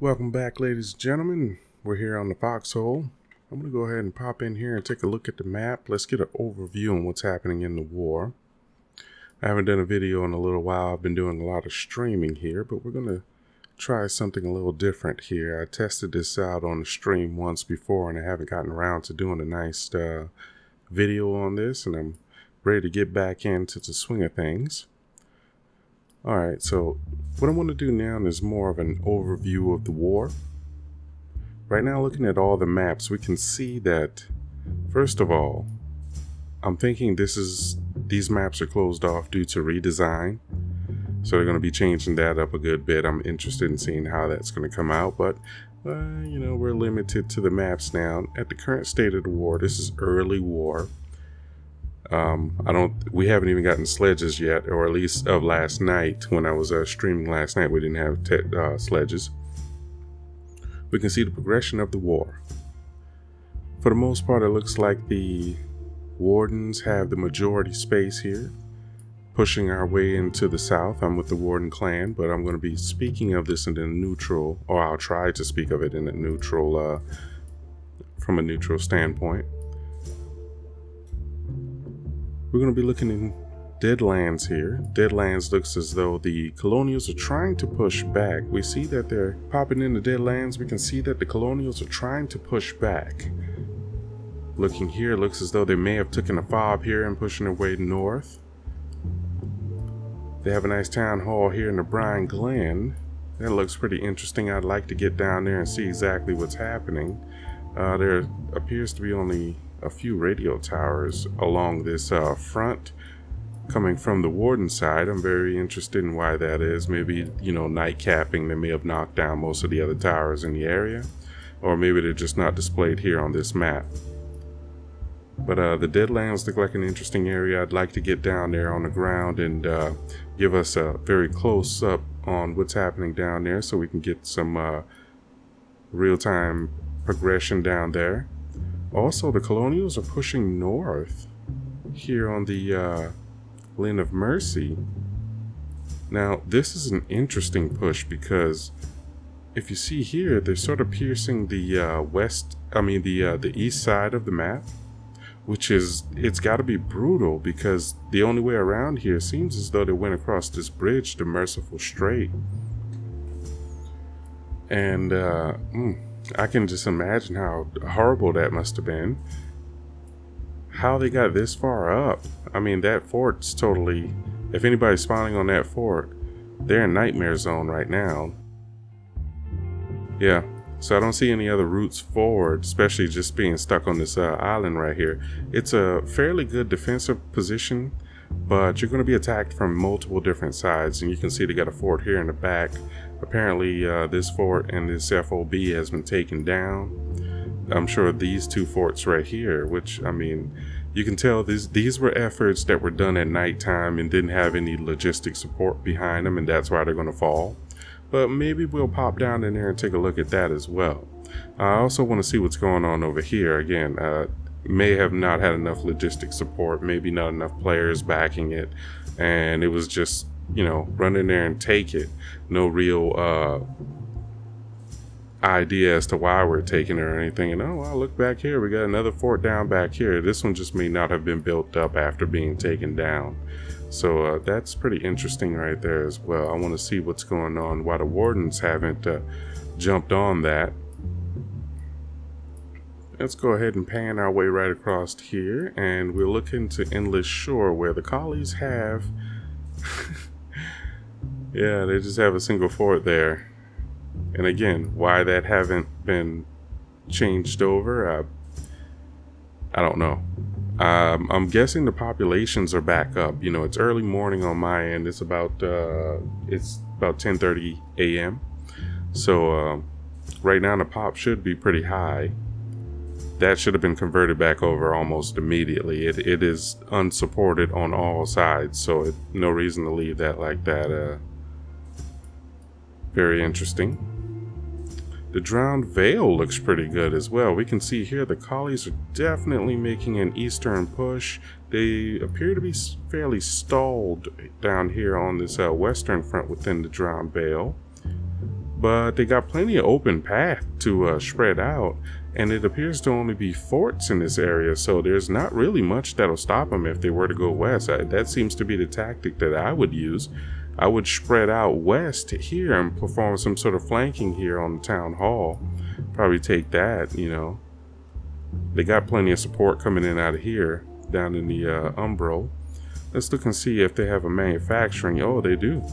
Welcome back, ladies and gentlemen. We're here on the Foxhole. I'm going to go ahead and pop in here and take a look at the map. Let's get an overview on what's happening in the war. I haven't done a video in a little while. I've been doing a lot of streaming here, but we're going to try something a little different here. I tested this out on the stream once before, and I haven't gotten around to doing a nice video on this, and I'm ready to get back into the swing of things. Alright, so what I want to do now is more of an overview of the war. Right now, looking at all the maps, we can see that, first of all, I'm thinking these maps are closed off due to redesign. So they're going to be changing that up a good bit. I'm interested in seeing how that's going to come out, but you know, we're limited to the maps now. At the current state of the war, this is early war. We haven't even gotten sledges yet, or at least of last night. When I was streaming last night, we didn't have sledges. We can see the progression of the war. For the most part, it looks like the wardens have the majority space here, pushing our way into the south. I'm with the warden clan, but I'm going to be speaking of this in a neutral, or I'll try to speak of it in a neutral, from a neutral standpoint. We're going to be looking in Deadlands here. Deadlands looks as though the colonials are trying to push back. We see that they're popping into Deadlands. We can see that the colonials are trying to push back. Looking here, looks as though they may have taken a fob here and pushing their way north. They have a nice town hall here in the Brine Glen. That looks pretty interesting. I'd like to get down there and see exactly what's happening. There appears to be only a few radio towers along this front coming from the warden side. I'm very interested in why that is. Maybe, you know, night capping. They may have knocked down most of the other towers in the area, or maybe they're just not displayed here on this map. But the Deadlands look like an interesting area. I'd like to get down there on the ground and give us a very close up on what's happening down there, so we can get some real-time progression down there. Also, the colonials are pushing north here on the Linn of Mercy. Now, this is an interesting push, because if you see here, they're sort of piercing the the east side of the map, which is, it's got to be brutal, because the only way around here seems as though they went across this bridge, the Merciful Strait. And I can just imagine how horrible that must have been. How they got this far up. I mean, that fort's totally... If anybody's spawning on that fort, they're in nightmare zone right now. Yeah, so I don't see any other routes forward, especially just being stuck on this island right here. It's a fairly good defensive position, but you're going to be attacked from multiple different sides. And you can see they got a fort here in the back. Apparently this fort and this FOB has been taken down. I'm sure these two forts right here, which, I mean, you can tell these were efforts that were done at nighttime and didn't have any logistic support behind them, and that's why they're going to fall. But maybe we'll pop down in there and take a look at that as well. I also want to see what's going on over here. Again, may have not had enough logistic support, maybe not enough players backing it, and it was just, you know, run in there and take it. No real idea as to why we're taking it or anything. And oh, well, look back here, we got another fort down back here. This one just may not have been built up after being taken down. So that's pretty interesting right there as well. I want to see what's going on, why the wardens haven't jumped on that. Let's go ahead and pan our way right across here, and we're looking to Endless Shore, where the collies have yeah, they just have a single fort there. And again, why that haven't been changed over, I don't know. I'm guessing the populations are back up. You know, it's early morning on my end. It's about 10:30 a.m. So right now the pop should be pretty high. That should have been converted back over almost immediately. It is unsupported on all sides, so no reason to leave that like that. Very interesting. The Drowned Veil looks pretty good as well. We can see here the collies are definitely making an eastern push. They appear to be fairly stalled down here on this western front within the Drowned Veil. but they got plenty of open path to spread out, and it appears to only be forts in this area, so there's not really much that'll stop them if they were to go west. That seems to be the tactic that I would use. I would spread out west here and perform some sort of flanking here on the town hall. Probably take that, you know. They got plenty of support coming in out of here, down in the Umbral. Let's look and see if they have a manufacturing. Oh, they do.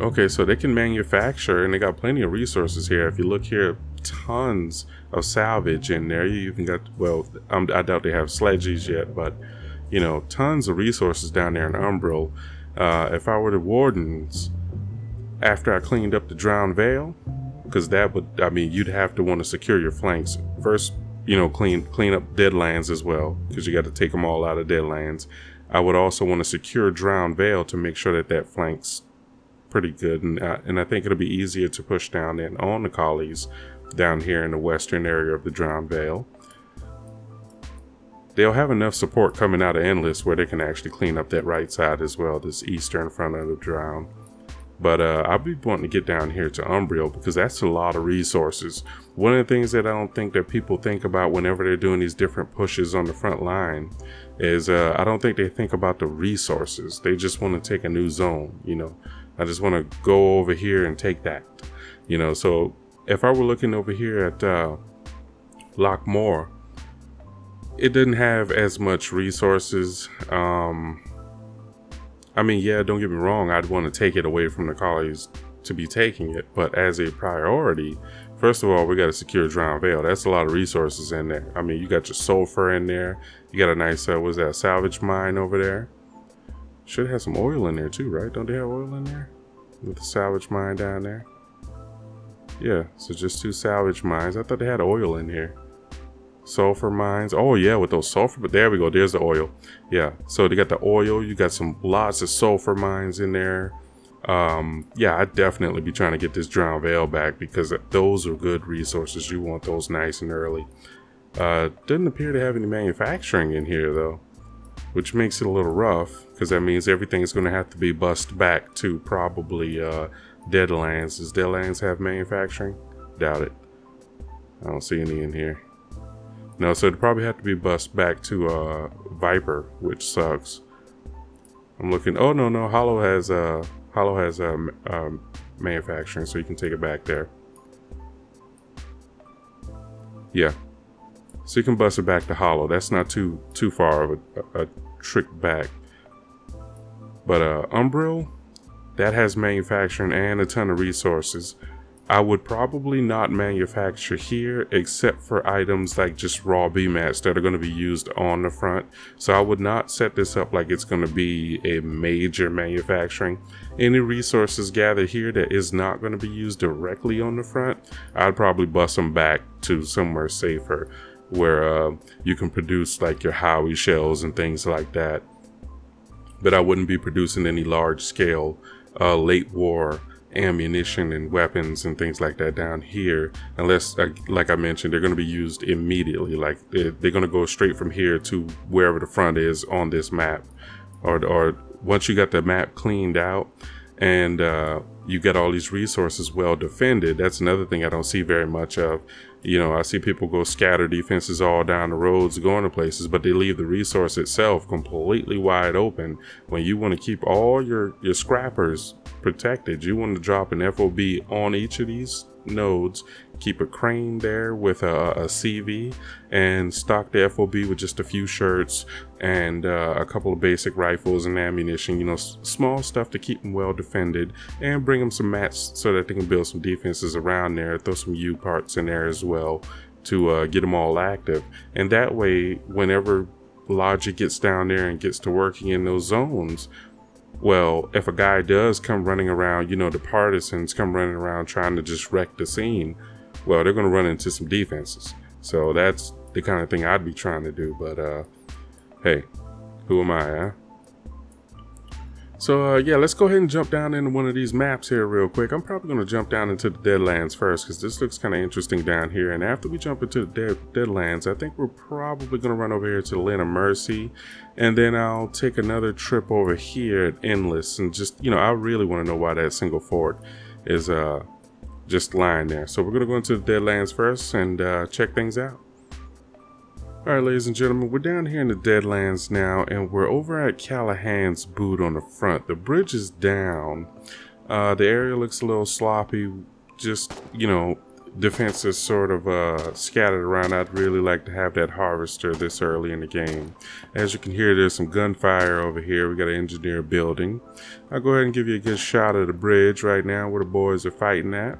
Okay, so they can manufacture, and they got plenty of resources here. If you look here, tons of salvage in there. You even got, well, I doubt they have sledges yet, but, you know, tons of resources down there in Umbral. If I were the wardens, after I cleaned up the Drowned Veil, because that would, I mean, you'd have to want to secure your flanks first, you know, clean up Deadlands as well, because you got to take them all out of Deadlands. I would also want to secure Drowned Veil to make sure that that flank's pretty good, and I think it'll be easier to push down and on the collies down here in the western area of the Drowned Veil. They'll have enough support coming out of Endless where they can actually clean up that right side as well, this eastern front of the Drown. But I'll be wanting to get down here to Umbral, because that's a lot of resources. One of the things that I don't think that people think about whenever they're doing these different pushes on the front line is I don't think they think about the resources. They just want to take a new zone, you know. I just want to go over here and take that, you know. So if I were looking over here at Lockmore, it didn't have as much resources. I mean, yeah, don't get me wrong, I'd want to take it away from the collies to be taking it, but as a priority, first of all, we got to secure Drowned Veil. That's a lot of resources in there. I mean, you got your sulfur in there, you got a nice was that salvage mine over there? Should have some oil in there too, right? Don't they have oil in there with the salvage mine down there? Yeah, so just two salvage mines. I thought they had oil in here. Sulfur mines. Oh yeah, with those sulfur, but there we go, there's the oil. Yeah, so they got the oil, you got some lots of sulfur mines in there. Yeah, I'd definitely be trying to get this Drowned Veil back, because those are good resources. You want those nice and early. Doesn't appear to have any manufacturing in here though, which makes it a little rough, because that means everything is going to have to be bussed back to probably Deadlands. Does Deadlands have manufacturing? Doubt it. I don't see any in here. No, so it'd probably have to be bussed back to Viper, which sucks. I'm looking. Oh no, Hollow has manufacturing, so you can take it back there. Yeah, so you can bust it back to Hollow. That's not too far of a trick back. But Umbral, that has manufacturing and a ton of resources. I would probably not manufacture here, except for items like just raw B-mats that are going to be used on the front. So I would not set this up like it's going to be a major manufacturing. Any resources gathered here that is not going to be used directly on the front, I'd probably bust them back to somewhere safer where you can produce like your howie shells and things like that. But I wouldn't be producing any large scale late war ammunition and weapons and things like that down here, unless, like I mentioned, they're going to be used immediately. Like they're going to go straight from here to wherever the front is on this map, or once you got the map cleaned out and you got all these resources well defended. That's another thing I don't see very much of. You know, I see people go scatter defenses all down the roads going to places, but they leave the resource itself completely wide open. When you want to keep all your scrappers protected, you want to drop an FOB on each of these nodes, keep a crane there with a CV, and stock the FOB with just a few shirts and a couple of basic rifles and ammunition, you know, small stuff to keep them well defended, and bring them some mats so that they can build some defenses around there. Throw some U-parts in there as well to get them all active, and that way whenever Logic gets down there and gets to working in those zones, well, if a guy does come running around, you know, the partisans come running around trying to just wreck the scene, well, they're going to run into some defenses. So that's the kind of thing I'd be trying to do. But hey, who am I, huh? So yeah, let's go ahead and jump down into one of these maps here real quick. I'm probably going to jump down into the Deadlands first, because this looks kind of interesting down here. And after we jump into the Deadlands, I think we're probably going to run over here to Linn of Mercy, and then I'll take another trip over here at Endless, and just, you know, I really want to know why that single fort is just lying there. So we're gonna go into the Deadlands first and check things out. All right, ladies and gentlemen, we're down here in the Deadlands now, and we're over at Callahan's Boot on the front. The bridge is down. The area looks a little sloppy. Just, you know, defense is sort of scattered around. I'd really like to have that harvester this early in the game. As you can hear, there's some gunfire over here. We got an engineer building. I'll go ahead and give you a good shot of the bridge right now where the boys are fighting at.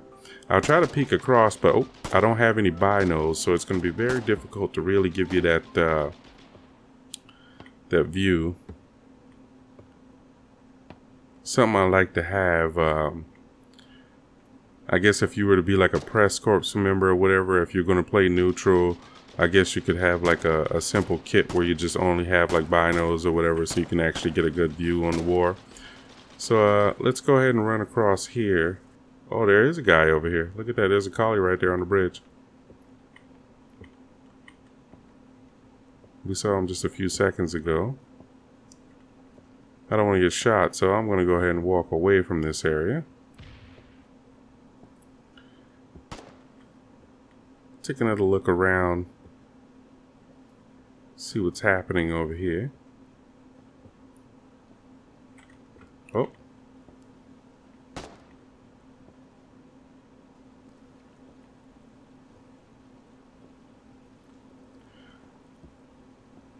I'll try to peek across, but oh, I don't have any binos, so it's going to be very difficult to really give you that that view. Something I like to have. I guess if you were to be like a press corps member or whatever, if you're going to play neutral, I guess you could have like a simple kit where you just only have like binos or whatever, so you can actually get a good view on the war. So let's go ahead and run across here. Oh, there is a guy over here. Look at that. There's a collie right there on the bridge. We saw him just a few seconds ago. I don't want to get shot, so I'm going to go ahead and walk away from this area. Take another look around. See what's happening over here. Oh.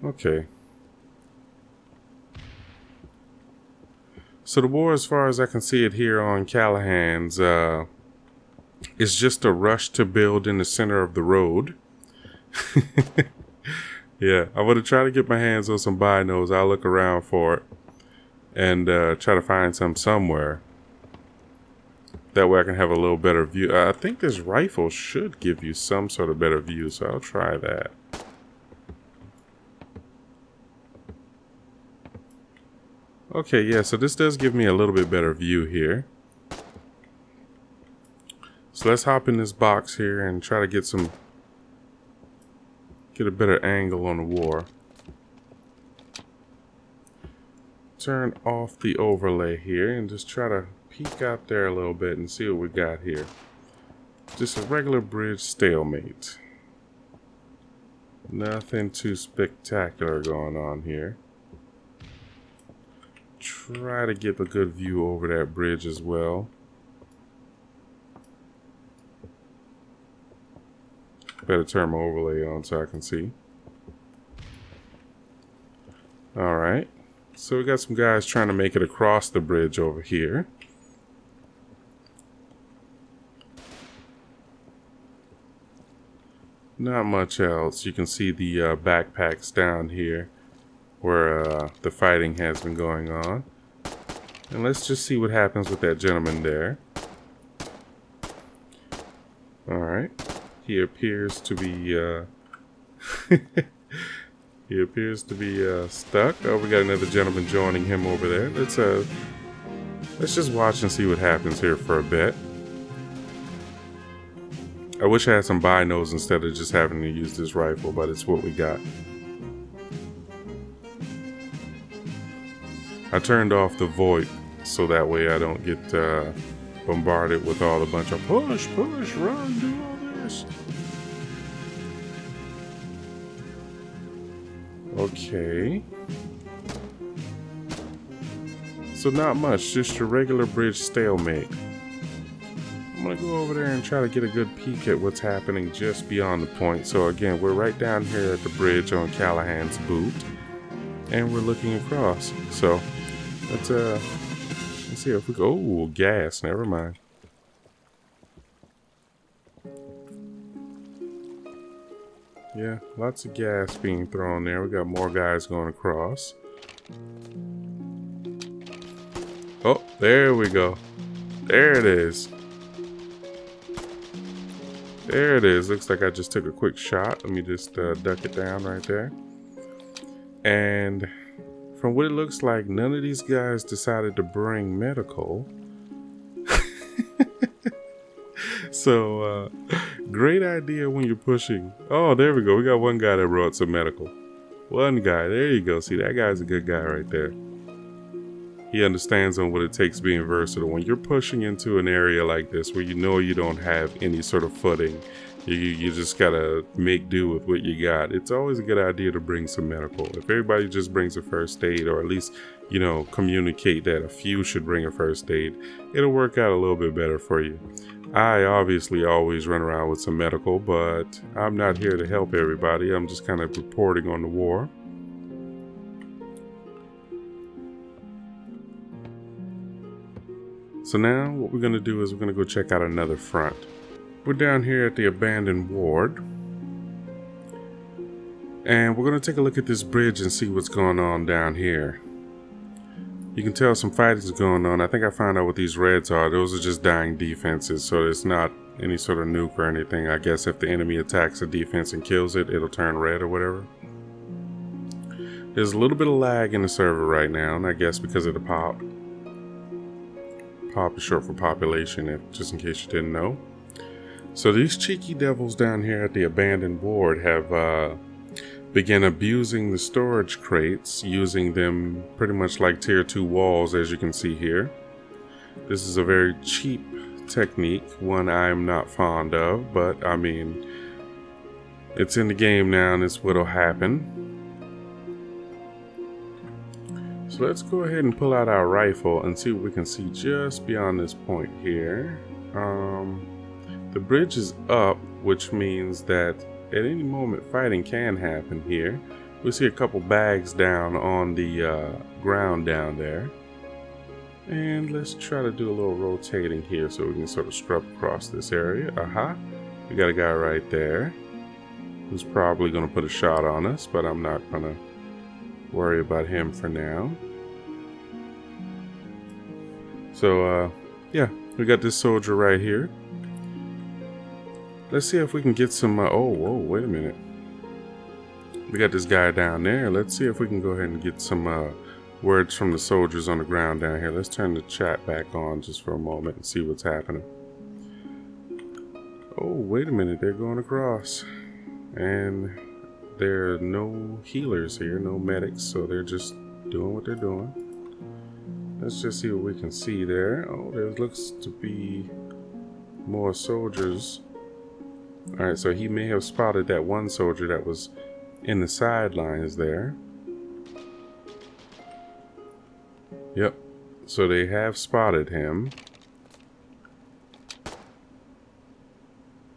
Okay. So the war, as far as I can see it here on Callahan's, is just a rush to build in the center of the road. Yeah, I'm going to try to get my hands on some binos. I'll look around for it and try to find some somewhere. That way I can have a little better view. I think this rifle should give you some sort of better view, so I'll try that. Okay, yeah, so this does give me a little bit better view here. So let's hop in this box here and try to get some... get a better angle on the war. Turn off the overlay here and just try to peek out there a little bit and see what we got here. Just a regular bridge stalemate. Nothing too spectacular going on here. Try to get a good view over that bridge as well. Better turn my overlay on so I can see. Alright. So we got some guys trying to make it across the bridge over here. Not much else. You can see the backpacks down here where the fighting has been going on. And let's just see what happens with that gentleman there. Alright. He appears to be he appears to be stuck. Oh, we got another gentleman joining him over there. Let's just watch and see what happens here for a bit. I wish I had some binos instead of just having to use this rifle, but it's what we got. I turned off the VoIP so that way I don't get bombarded with all a bunch of push, run, do all this. Okay. So not much, just a regular bridge stalemate. I'm gonna go over there and try to get a good peek at what's happening just beyond the point. So again, we're right down here at the bridge on Callahan's Boot, and we're looking across. So let's see if we go. Oh, gas. Never mind. Yeah, lots of gas being thrown there. We got more guys going across. Oh, there we go. There it is. There it is. Looks like I just took a quick shot. Let me just duck it down right there. And from what it looks like, none of these guys decided to bring medical. So, great idea when you're pushing. Oh, there we go. We got one guy that brought some medical. One guy. There you go. See, that guy's a good guy right there. He understands on what it takes being versatile. When you're pushing into an area like this where you know you don't have any sort of footing, you just gotta make do with what you got. It's always a good idea to bring some medical. If everybody just brings a first aid, or at least, you know, communicate that a few should bring a first aid, it'll work out a little bit better for you. I obviously always run around with some medical, but I'm not here to help everybody. I'm just kind of reporting on the war. So now what we're gonna do is we're gonna go check out another front. We're down here at the Abandoned Ward, and we're gonna take a look at this bridge and see what's going on down here. You can tell some fighting's going on. I think I found out what these reds are. Those are just dying defenses, so it's not any sort of nuke or anything. I guess if the enemy attacks a defense and kills it, it'll turn red or whatever. There's a little bit of lag in the server right now, and I guess because of the pop. Pop is short for population, just in case you didn't know. So these cheeky devils down here at the Abandoned Ward have began abusing the storage crates, using them pretty much like tier 2 walls, as you can see here. This is a very cheap technique, one I'm not fond of, but I mean, it's in the game now and it's what'll happen. So let's go ahead and pull out our rifle and see what we can see just beyond this point here. The bridge is up, which means that at any moment fighting can happen here. We see a couple bags down on the ground down there. And let's try to do a little rotating here so we can sort of scrub across this area. Aha, we got a guy right there who's probably going to put a shot on us, but I'm not going to worry about him for now. So yeah, we got this soldier right here. Let's see if we can get some oh, whoa, wait a minute, we got this guy down there. Let's see if we can go ahead and get some words from the soldiers on the ground down here. Let's turn the chat back on just for a moment and see what's happening. Oh, wait a minute, they're going across, and there are no healers here, no medics, so they're just doing what they're doing. Let's just see what we can see there. Oh, there looks to be more soldiers. Alright, so he may have spotted that one soldier that was in the sidelines there. Yep, so they have spotted him.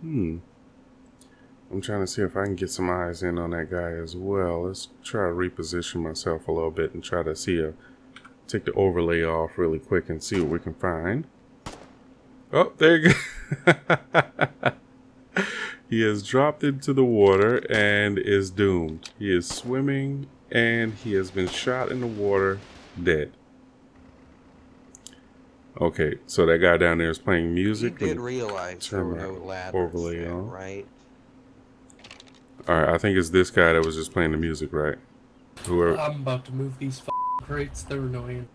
I'm trying to see if I can get some eyes in on that guy as well. Let's try to reposition myself a little bit and try to see take the overlay off really quick and see what we can find. Oh, there you go. He has dropped into the water and is doomed. He is swimming and he has been shot in the water dead. Okay, so that guy down there is playing music. You did realize there were no ladders, overlay on. Right? Alright, I think it's this guy that was just playing the music, right? Whoever. I'm about to move these f***ing crates, they're annoying.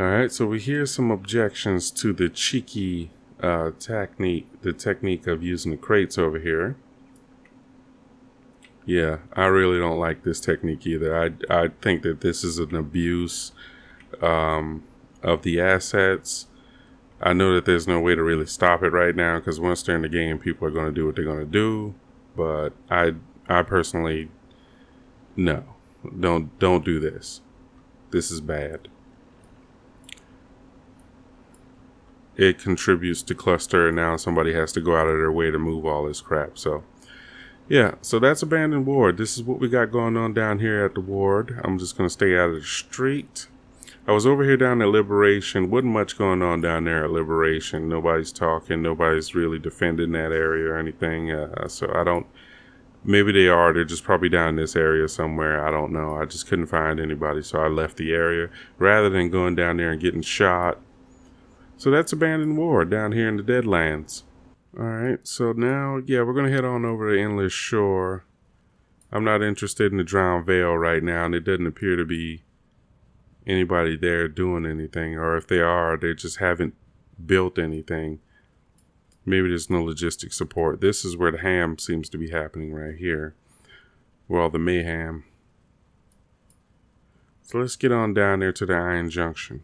Alright, so we hear some objections to the cheeky technique of using the crates over here. Yeah, I really don't like this technique either. I think that this is an abuse of the assets. I know that there's no way to really stop it right now, because once they're in the game, people are going to do what they're going to do. But I personally, no, don't do this. This is bad. It contributes to cluster, and now somebody has to go out of their way to move all this crap. So yeah, so that's Abandoned Ward. This is what we got going on down here at the ward. I'm just going to stay out of the street. I was over here down at Liberation. Wasn't much going on down there at Liberation. Nobody's talking. Nobody's really defending that area or anything. So I don't... Maybe they are. They're just probably down in this area somewhere. I don't know. I just couldn't find anybody, so I left the area rather than going down there and getting shot. So that's Abandoned Ward down here in the Deadlands. Alright, so now, yeah, we're going to head on over to Endless Shore. I'm not interested in the Drowned Veil right now, and it doesn't appear to be anybody there doing anything, or if they are, they just haven't built anything. Maybe there's no logistic support. This is where the ham seems to be happening right here. Well, the mayhem. So let's get on down there to the Iron Junction.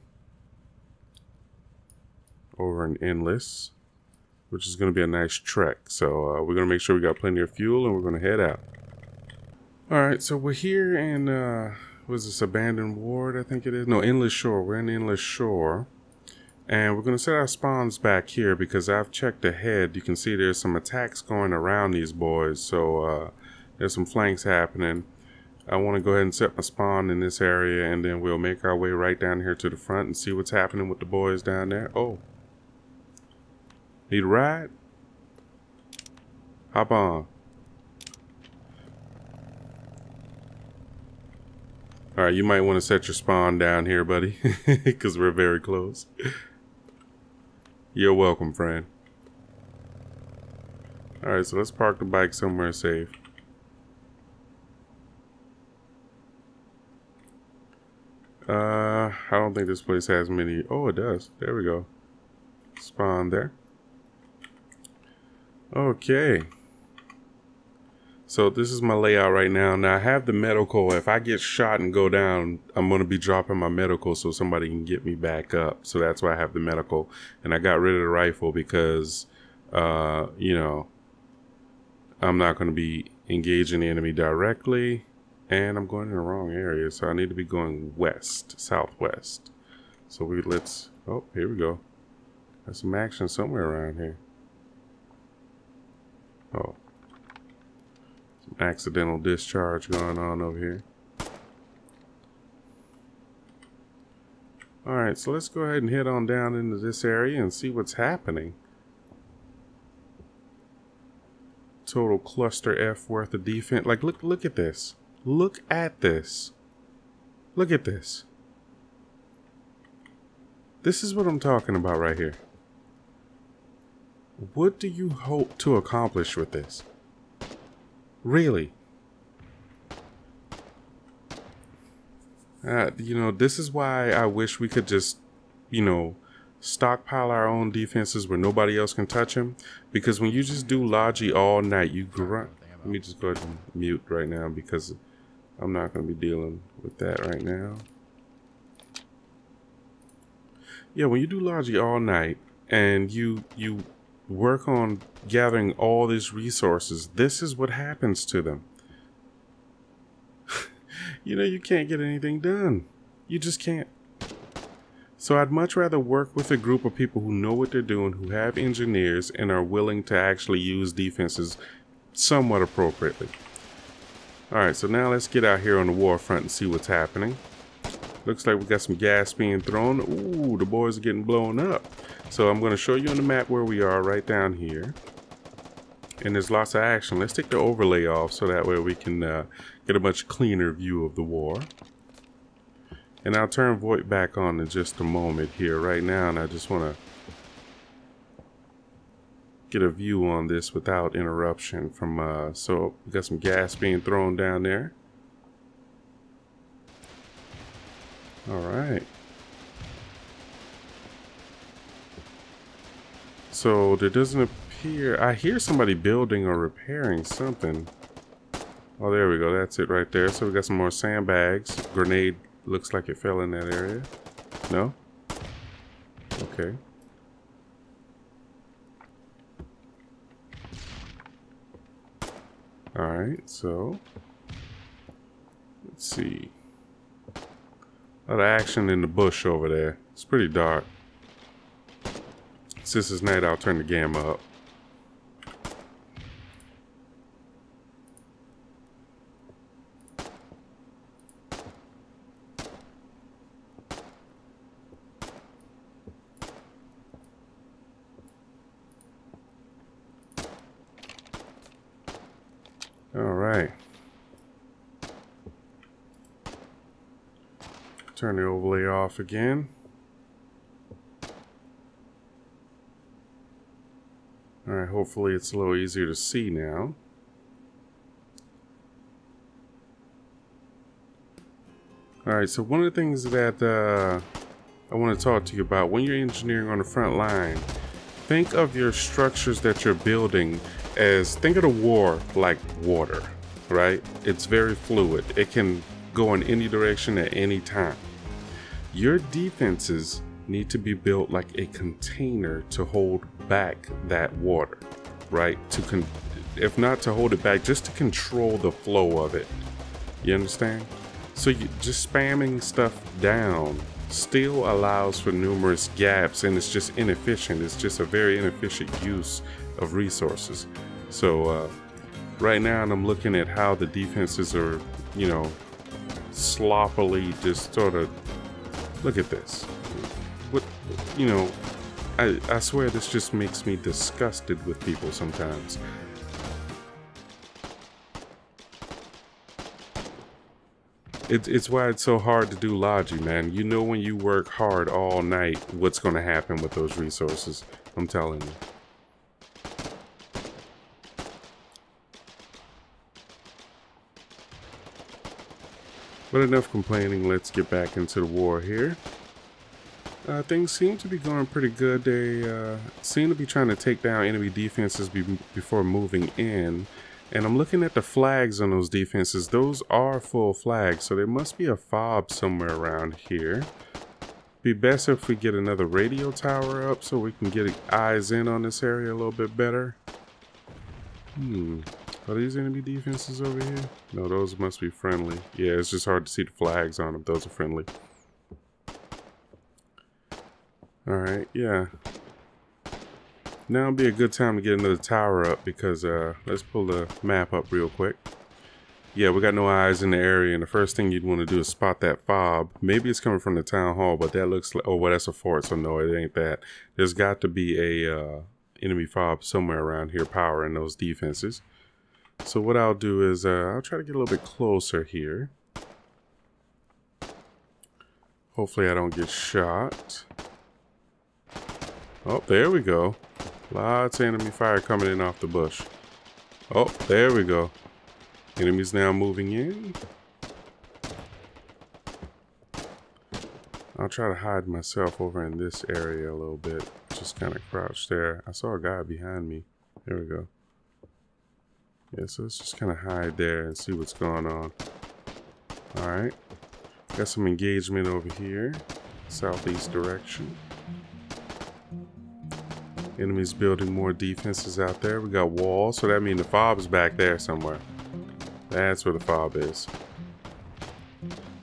Over in Endless, which is going to be a nice trek. So we're going to make sure we got plenty of fuel and we're going to head out. Alright, so we're here in, was this Abandoned Ward, I think it is? No, Endless Shore. We're in Endless Shore. And we're going to set our spawns back here because I've checked ahead. You can see there's some attacks going around these boys. So there's some flanks happening. I want to go ahead and set my spawn in this area, and then we'll make our way right down here to the front and see what's happening with the boys down there. Oh. Need a ride? Hop on. Alright, you might want to set your spawn down here, buddy, because we're very close. You're welcome, friend. Alright, so let's park the bike somewhere safe. I don't think this place has many. Oh, it does. There we go. Spawn there. Okay. So this is my layout right now. Now I have the medical. If I get shot and go down, I'm going to be dropping my medical so somebody can get me back up. So that's why I have the medical. And I got rid of the rifle because, you know, I'm not going to be engaging the enemy directly. And I'm going in the wrong area, so I need to be going west, southwest. So let's, oh, here we go. There's some action somewhere around here. Oh. Some accidental discharge going on over here. Alright, so let's go ahead and head on down into this area and see what's happening. Total cluster F worth of defense. Like, look at this. Look at this. Look at this. This is what I'm talking about right here. What do you hope to accomplish with this? Really? You know, this is why I wish we could just, you know, stockpile our own defenses where nobody else can touch them. Because when you just do logi all night, you grunt. Let me just go ahead and mute right now because I'm not going to be dealing with that right now. Yeah, when you do logi all night and you work on gathering all these resources, this is what happens to them. You know, you can't get anything done. You just can't. So I'd much rather work with a group of people who know what they're doing, who have engineers and are willing to actually use defenses somewhat appropriately. Alright, so now let's get out here on the war front and see what's happening. Looks like we got some gas being thrown. Ooh, the boys are getting blown up. So I'm going to show you on the map where we are right down here. And there's lots of action. Let's take the overlay off so that way we can get a much cleaner view of the war. And I'll turn Voight back on in just a moment here right now. And I just want to get a view on this without interruption from so we got some gas being thrown down there. Alright. So there doesn't appear, I hear somebody building or repairing something. Oh, there we go, that's it right there. So we got some more sandbags. Grenade looks like it fell in that area. No? Okay. Alright, so let's see. A lot of action in the bush over there. It's pretty dark. Since it's night, I'll turn the gamma up. Turn the overlay off again. Alright, hopefully it's a little easier to see now. Alright, so one of the things that I want to talk to you about when you're engineering on the front line, think of your structures that you're building as, think of the war like water, right? It's very fluid. It can go in any direction at any time. Your defenses need to be built like a container to hold back that water, right? If not to hold it back, just to control the flow of it. You understand? So just spamming stuff down still allows for numerous gaps, and it's just inefficient. It's just a very inefficient use of resources. So right now, and I'm looking at how the defenses are, you know, sloppily just sort of, look at this. What, you know, I swear this just makes me disgusted with people sometimes. It's why it's so hard to do logi, man. You know, when you work hard all night, what's going to happen with those resources. I'm telling you. But enough complaining. Let's get back into the war here. Things seem to be going pretty good. They seem to be trying to take down enemy defenses before moving in. And I'm looking at the flags on those defenses. Those are full flags, so there must be a fob somewhere around here. Be best if we get another radio tower up so we can get eyes in on this area a little bit better. Are these enemy defenses over here? No, those must be friendly. Yeah, it's just hard to see the flags on them. Those are friendly. Alright, yeah. Now would be a good time to get another tower up because let's pull the map up real quick. Yeah, we got no eyes in the area, and the first thing you'd want to do is spot that fob. Maybe it's coming from the town hall, but that looks like, oh well, that's a fort, so no, it ain't that. There's got to be a enemy fob somewhere around here powering those defenses. So what I'll do is I'll try to get a little bit closer here. Hopefully I don't get shot. Oh, there we go. Lots of enemy fire coming in off the bush. Oh, there we go. Enemies now moving in. I'll try to hide myself over in this area a little bit. Just kind of crouch there. I saw a guy behind me. There we go. Yeah, so let's just kind of hide there and see what's going on. Alright. Got some engagement over here. Southeast direction. Enemies building more defenses out there. We got walls, so that means the fob's back there somewhere. That's where the fob is.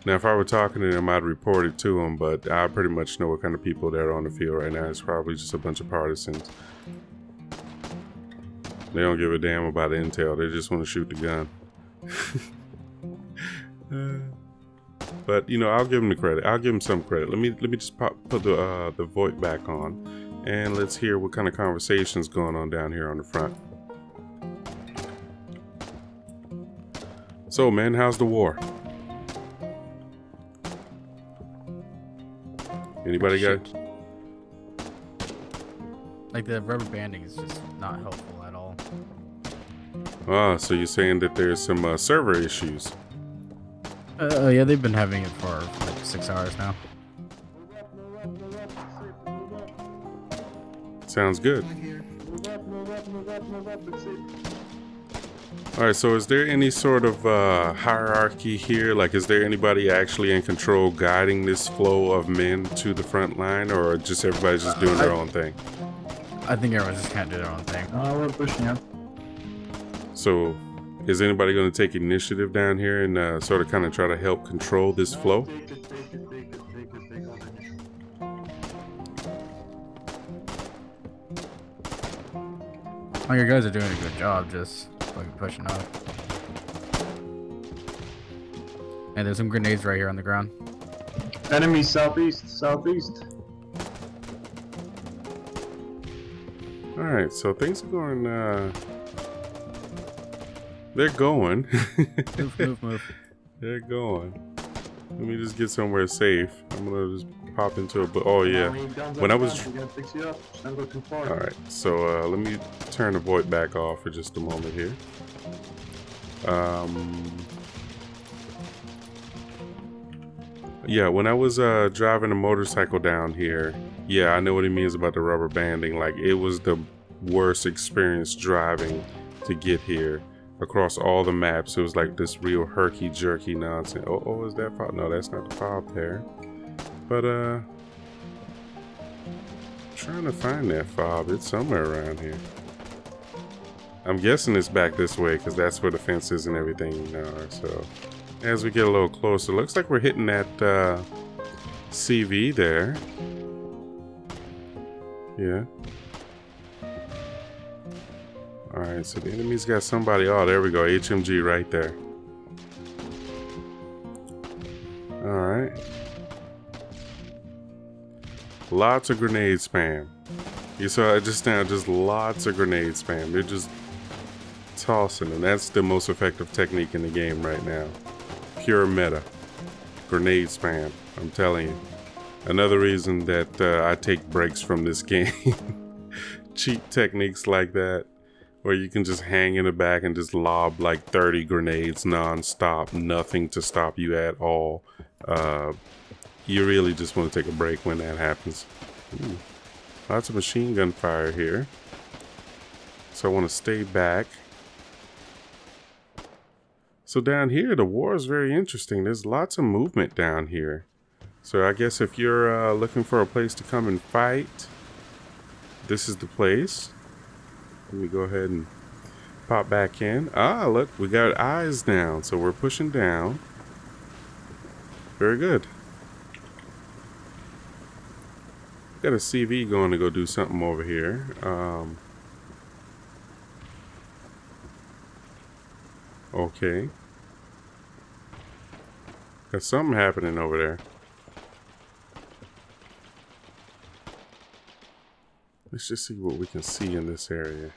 Now, if I were talking to them, I'd report it to them, but I pretty much know what kind of people that are on the field right now. It's probably just a bunch of partisans. They don't give a damn about the intel. They just want to shoot the gun. But, you know, I'll give them the credit. I'll give them some credit. Let me just put the VoIP back on. And let's hear what kind of conversation's going on down here on the front. So, man, how's the war? Anybody got? Like, the rubber banding is just not helpful at all. Ah, so you're saying that there's some server issues? Yeah, they've been having it for like 6 hours now. Sounds good. Alright, so is there any sort of hierarchy here? Like, is there anybody actually in control guiding this flow of men to the front line, or just everybody's just doing their own thing? I think everyone's just kind of doing their own thing. We're pushing up. So, is anybody going to take initiative down here and sort of kind of try to help control this flow? Oh, your guys are doing a good job just fucking pushing up. And there's some grenades right here on the ground. Enemy southeast, southeast. Alright, so things are going, they're going. move. They're going. Let me just get somewhere safe. I'm gonna just pop into it, but oh yeah, when I was alright, so let me turn the void back off for just a moment here. Yeah, when I was driving a motorcycle down here, yeah, I know what he means about the rubber banding. Like, it was the worst experience driving to get here. across all the maps. It was like this real herky-jerky nonsense. Oh, is that file? No, that's not the file there. But, I'm trying to find that fob. It's somewhere around here. I'm guessing it's back this way because that's where the fences and everything are. So as we get a little closer, looks like we're hitting that CV there. Yeah. All right, so the enemy's got somebody. Oh, there we go. HMG right there. All right. Lots of grenade spam. You saw it just now, just lots of grenade spam. They're just tossing, and that's the most effective technique in the game right now. Pure meta. Grenade spam, I'm telling you. Another reason that I take breaks from this game. Cheat techniques like that, where you can just hang in the back and just lob like 30 grenades non-stop, nothing to stop you at all. You really just want to take a break when that happens. Ooh, lots of machine gun fire here. So I want to stay back. So down here, the war is very interesting. There's lots of movement down here. So I guess if you're looking for a place to come and fight, this is the place. Let me go ahead and pop back in. Ah, look, we got eyes down. So we're pushing down. Very good. Got a CV going to go do something over here. Okay. Got something happening over there. Let's just see what we can see in this area.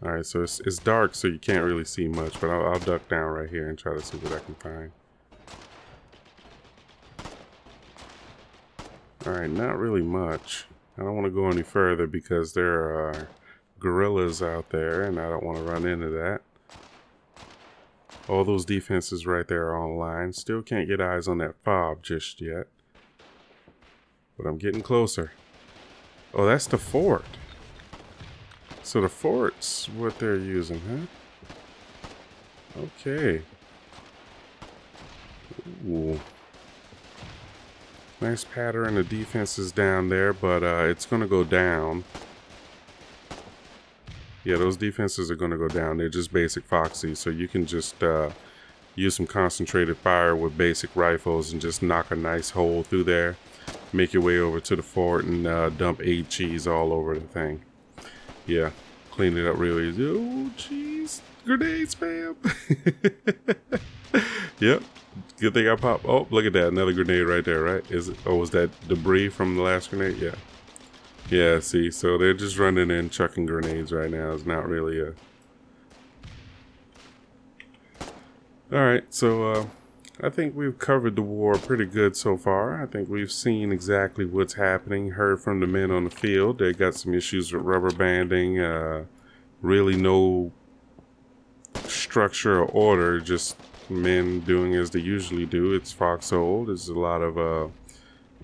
Alright, so it's dark, so you can't really see much, but I'll duck down right here and try to see what I can find. Alright, not really much. I don't want to go any further because there are gorillas out there and I don't want to run into that. All those defenses right there are online. Still can't get eyes on that fob just yet. But I'm getting closer. Oh, that's the fort. So the fort's what they're using, huh? Okay. Ooh. Nice pattern of defenses down there, but it's going to go down. Yeah, those defenses are going to go down. They're just basic Foxy, so you can just use some concentrated fire with basic rifles and just knock a nice hole through there. Make your way over to the fort and dump HEs all over the thing. Yeah, clean it up real easy. Oh, jeez. Grenade spam. Yep. Good thing I popped. Oh, look at that. Another grenade right there, right? Is it, oh, was that debris from the last grenade? Yeah. Yeah, see, so they're just running in chucking grenades right now. It's not really a... Alright, so I think we've covered the war pretty good so far. I think we've seen exactly what's happening. Heard from the men on the field. They got some issues with rubber banding. Really no structure or order, just men doing as they usually do. It's Foxhole. There's a lot of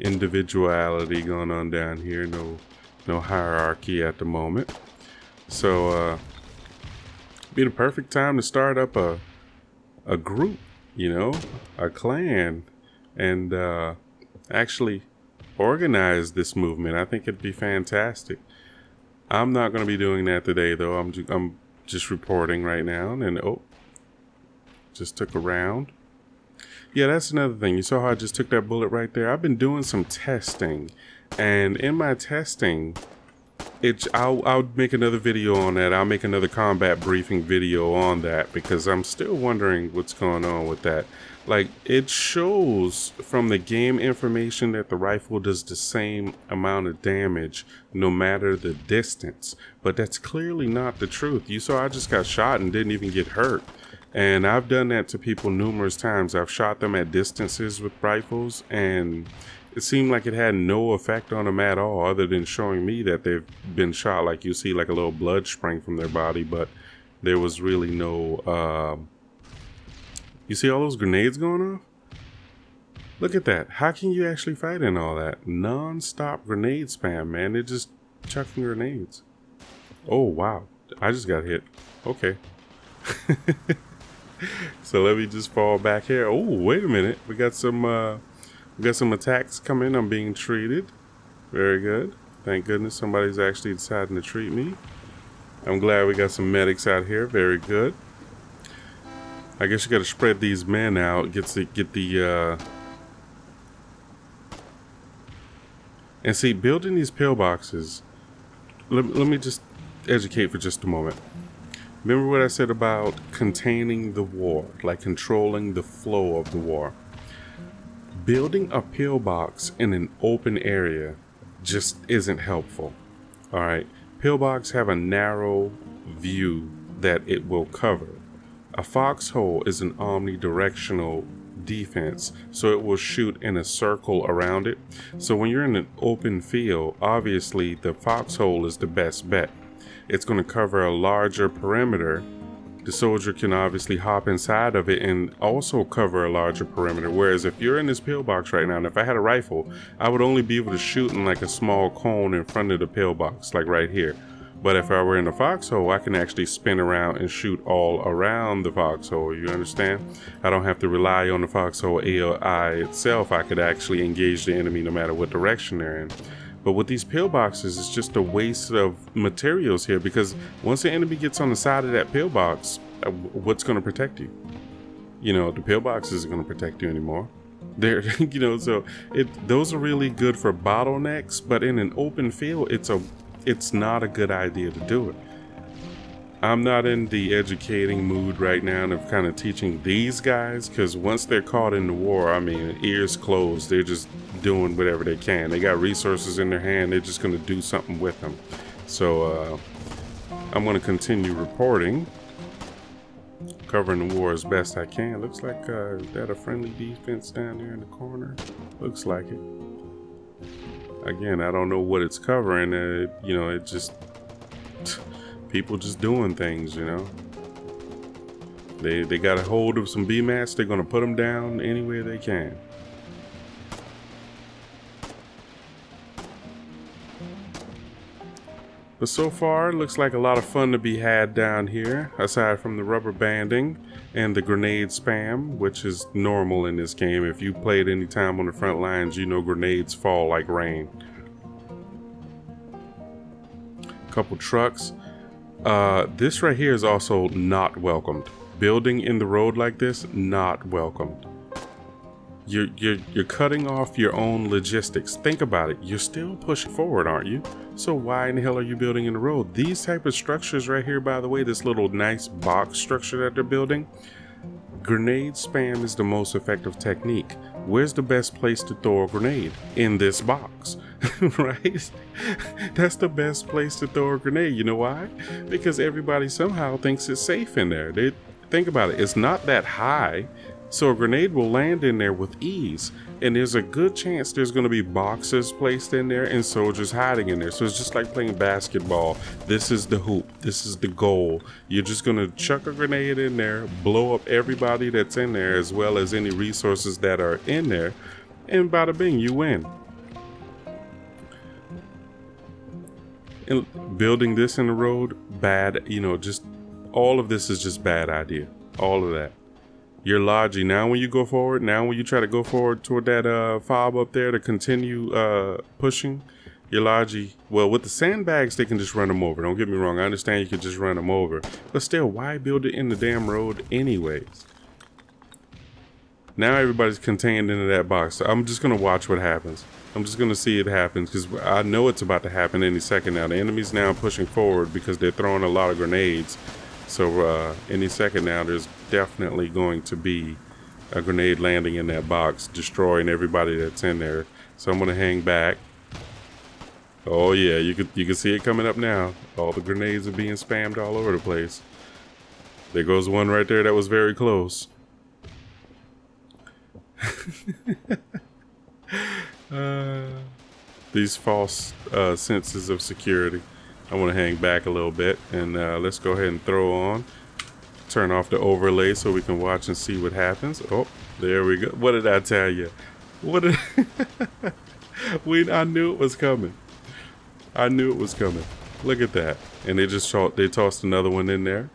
individuality going on down here. No hierarchy at the moment. So be the perfect time to start up a group, you know, a clan, and actually organize this movement. I think it'd be fantastic. I'm not going to be doing that today, though. I'm just reporting right now. And oh, just took a round. Yeah, that's another thing. You saw how I just took that bullet right there. I've been doing some testing, and in my testing, I'll make another video on that. I'll make another combat briefing video on that because I'm still wondering what's going on with that. Like, it shows from the game information that the rifle does the same amount of damage no matter the distance, but that's clearly not the truth. You saw I just got shot and didn't even get hurt. And I've done that to people numerous times. I've shot them at distances with rifles, and it seemed like it had no effect on them at all, other than showing me that they've been shot. Like, you see like a little blood spring from their body, but there was really no... You see all those grenades going off? Look at that. How can you actually fight in all that? Non-stop grenade spam, man. They're just chucking grenades. Oh, wow. I just got hit. Okay. So let me just fall back here. Oh, wait a minute. We got some attacks coming. I'm being treated. Very good. Thank goodness somebody's actually deciding to treat me. I'm glad we got some medics out here. Very good. I guess you gotta spread these men out. And see, building these pillboxes. Let me just educate for just a moment. Remember what I said about containing the war, like controlling the flow of the war. Building a pillbox in an open area just isn't helpful. All right, pillboxes have a narrow view that it will cover. A foxhole is an omnidirectional defense, so it will shoot in a circle around it. So when you're in an open field, obviously the foxhole is the best bet. It's going to cover a larger perimeter. The soldier can obviously hop inside of it and also cover a larger perimeter. Whereas if you're in this pillbox right now, and if I had a rifle, I would only be able to shoot in like a small cone in front of the pillbox, like right here. But if I were in a foxhole, I can actually spin around and shoot all around the foxhole. You understand? I don't have to rely on the foxhole AI itself. I could actually engage the enemy no matter what direction they're in. But with these pillboxes, it's just a waste of materials here, because once the enemy gets on the side of that pillbox, what's going to protect you? You know, the pillbox isn't going to protect you anymore. There, you know, so those are really good for bottlenecks, but in an open field, it's not a good idea to do it. I'm not in the educating mood right now and of kind of teaching these guys, because once they're caught in the war, I mean, ears closed, they're just doing whatever they can. They got resources in their hand, they're just going to do something with them. So I'm going to continue reporting, covering the war as best I can. Looks like is that a friendly defense down there in the corner? Looks like it. Again, I don't know what it's covering. You know, it just... people just doing things, you know. They got a hold of some B-mats. They're going to put them down any way they can. But so far, it looks like a lot of fun to be had down here, aside from the rubber banding and the grenade spam, which is normal in this game. If you played any time on the front lines, you know grenades fall like rain. A couple trucks. This right here is also not welcomed. Building in the road like this, not welcomed. You're cutting off your own logistics. Think about it. You're still pushing forward, aren't you? So why in the hell are you building in the road? These type of structures right here, by the way, this little nice box structure that they're building, grenade spam is the most effective technique. Where's the best place to throw a grenade? In this box, right? That's the best place to throw a grenade. You know why? Because everybody somehow thinks it's safe in there. They think about it. It's not that high. So a grenade will land in there with ease, and there's a good chance there's going to be boxes placed in there and soldiers hiding in there. So it's just like playing basketball. This is the hoop. This is the goal. You're just going to chuck a grenade in there, blow up everybody that's in there, as well as any resources that are in there, and bada bing, you win. And building this in the road, bad, you know, just all of this is just bad idea. All of that. You're lodging. Now when you go forward, now when you try to go forward toward that fob up there to continue pushing, your lodgy, well, with the sandbags, they can just run them over. Don't get me wrong. I understand you can just run them over. But still, why build it in the damn road anyways? Now everybody's contained into that box. So I'm just going to watch what happens. I'm just going to see it happen, because I know it's about to happen any second now. The enemy's now pushing forward because they're throwing a lot of grenades. So any second now, there's definitely going to be a grenade landing in that box, destroying everybody that's in there. So I'm going to hang back. Oh yeah, you can see it coming up now. All the grenades are being spammed all over the place. There goes one right there that was very close. These false senses of security. I want to hang back a little bit, and let's go ahead and throw on. Turn off the overlay so we can watch and see what happens. Oh, there we go. What did I tell you? What did I knew it was coming. I knew it was coming. Look at that. And they just tossed another one in there.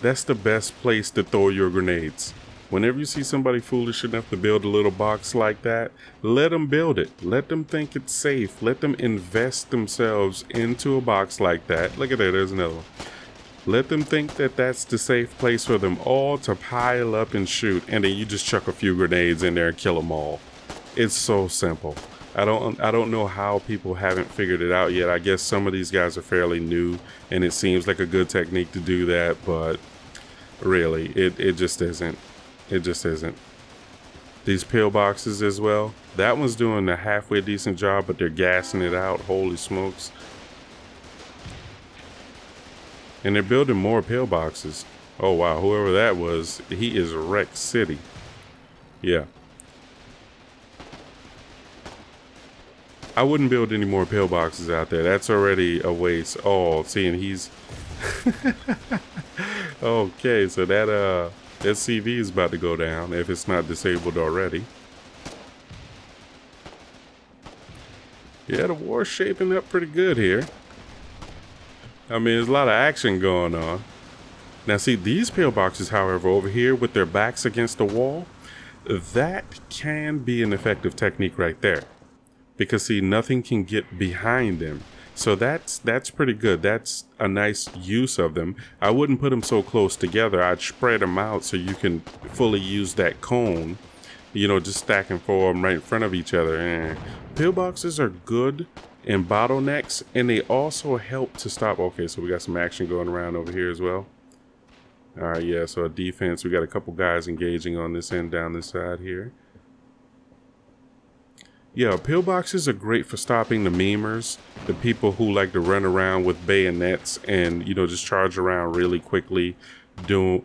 That's the best place to throw your grenades. Whenever you see somebody foolish enough to build a little box like that, let them build it. Let them think it's safe. Let them invest themselves into a box like that. Look at that, there's another one. Let them think that that's the safe place for them all to pile up and shoot, and then you just chuck a few grenades in there and kill them all. It's so simple. I don't know how people haven't figured it out yet. I guess some of these guys are fairly new, and it seems like a good technique to do that, but really, it just isn't. It just isn't. These pillboxes as well. That one's doing a halfway decent job, but they're gassing it out. Holy smokes. And they're building more pillboxes. Oh wow, whoever that was, he is Wreck City. Yeah. I wouldn't build any more pillboxes out there. That's already a waste. Oh, seeing he's okay, so that that CV is about to go down if it's not disabled already. Yeah, the war's shaping up pretty good here. I mean, there's a lot of action going on. Now see, these pillboxes, however, over here with their backs against the wall, that can be an effective technique right there. Because see, nothing can get behind them. So that's pretty good. That's a nice use of them. I wouldn't put them so close together. I'd spread them out so you can fully use that cone. You know, just stacking for them right in front of each other. Pillboxes are good in bottlenecks, and they also help to stop. Okay, so we got some action going around over here as well. All right, yeah, so our defense, we got a couple guys engaging on this end down this side here. Yeah, pillboxes are great for stopping the memers, the people who like to run around with bayonets and, you know, just charge around really quickly, do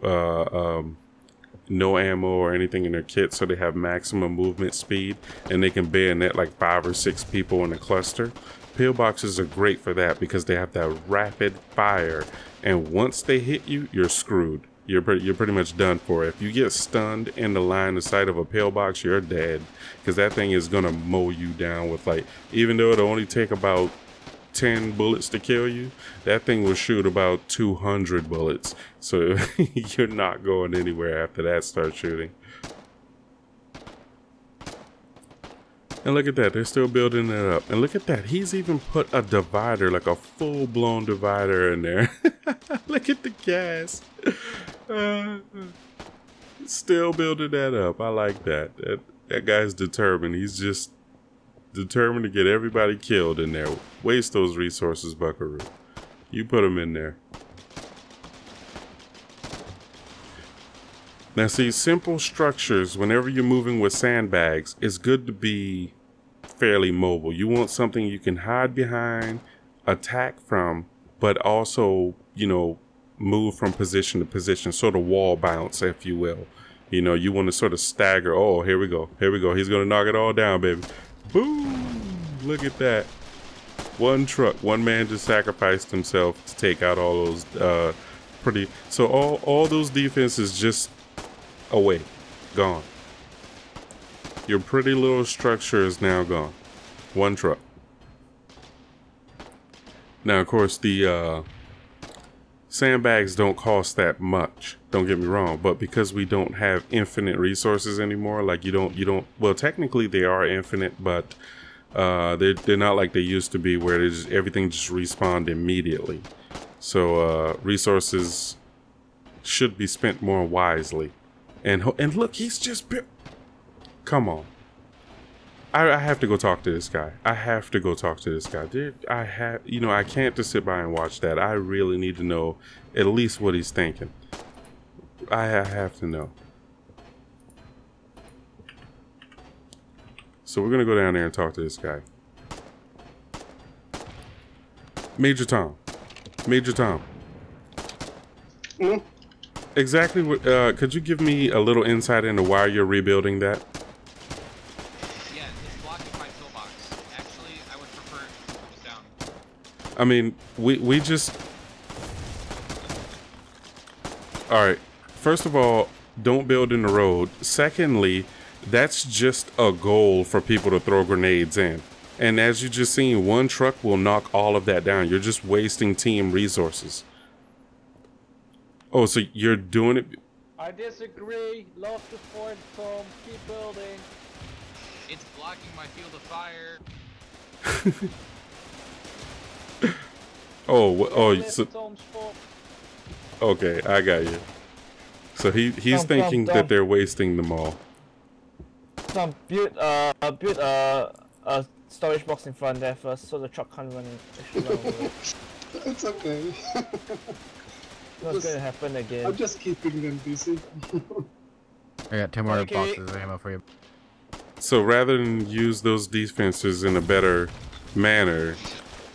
no ammo or anything in their kit, so they have maximum movement speed and they can bayonet like 5 or 6 people in a cluster. Pillboxes are great for that because they have that rapid fire, and once they hit you, you're screwed. You're pretty much done for. If you get stunned in the line of sight of a pillbox, you're dead, because that thing is gonna mow you down with, like, even though it'll only take about 10 bullets to kill you, that thing will shoot about 200 bullets. So you're not going anywhere after that starts shooting. And look at that, they're still building it up. And look at that, he's even put a divider, like a full-blown divider in there. Look at the gas. Still building that up. I like that. That guy's determined. He's just determined to get everybody killed in there. Waste those resources, Buckaroo. You put them in there. Now see, simple structures, whenever you're moving with sandbags, it's good to be fairly mobile. You want something you can hide behind, attack from, but also, you know, move from position to position, sort of wall bounce, if you will. You know, you want to sort of stagger. Oh, here we go. Here we go. He's going to knock it all down, baby. Boom! Look at that. One truck. One man just sacrificed himself to take out all those pretty... So all those defenses just... away, gone. Your pretty little structure is now gone. One truck. Now, of course, the sandbags don't cost that much. Don't get me wrong, but because we don't have infinite resources anymore, like you don't. Well, technically they are infinite, but they're not like they used to be, where everything just respawned immediately. So resources should be spent more wisely. And look, he's just built. Come on. I have to go talk to this guy. I have to go talk to this guy. Dude, you know, I can't just sit by and watch that. I really need to know at least what he's thinking. I have to know. So we're going to go down there and talk to this guy. Major Tom. Major Tom. Mm-hmm. Exactly what, could you give me a little insight into why you're rebuilding that? Yeah, it's blocking my pillbox. Actually, I would prefer it was down. I mean, we just... Alright, first of all, don't build in the road. Secondly, that's just a goal for people to throw grenades in. And as you just seen, one truck will knock all of that down. You're just wasting team resources. Oh, so you're doing it? I disagree. Lost the fort, Tom. Keep building. It's blocking my field of fire. oh, so... Okay, I got you. So he's thinking that they're wasting them all. Tom, build a storage box in front there first, so the truck can't run in. It's okay. What's gonna happen again? I'm just keeping them busy. I got 10 more boxes of ammo for you. So rather than use those defenses in a better manner,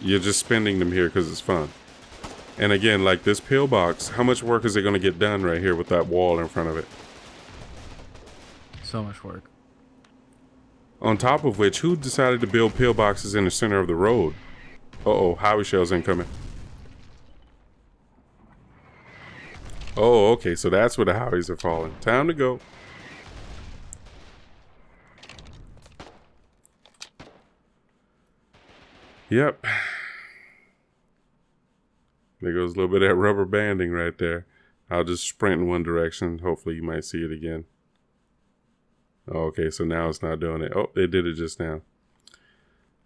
you're just spending them here because it's fun. And again, like this pillbox, how much work is it going to get done right here with that wall in front of it? So much work. On top of which, who decided to build pillboxes in the center of the road? Uh-oh, highway shells incoming. Oh, okay, so that's where the highways are falling. Time to go. Yep. There goes a little bit of that rubber banding right there. I'll just sprint in one direction. Hopefully you might see it again. Okay, so now it's not doing it. Oh, it did it just now.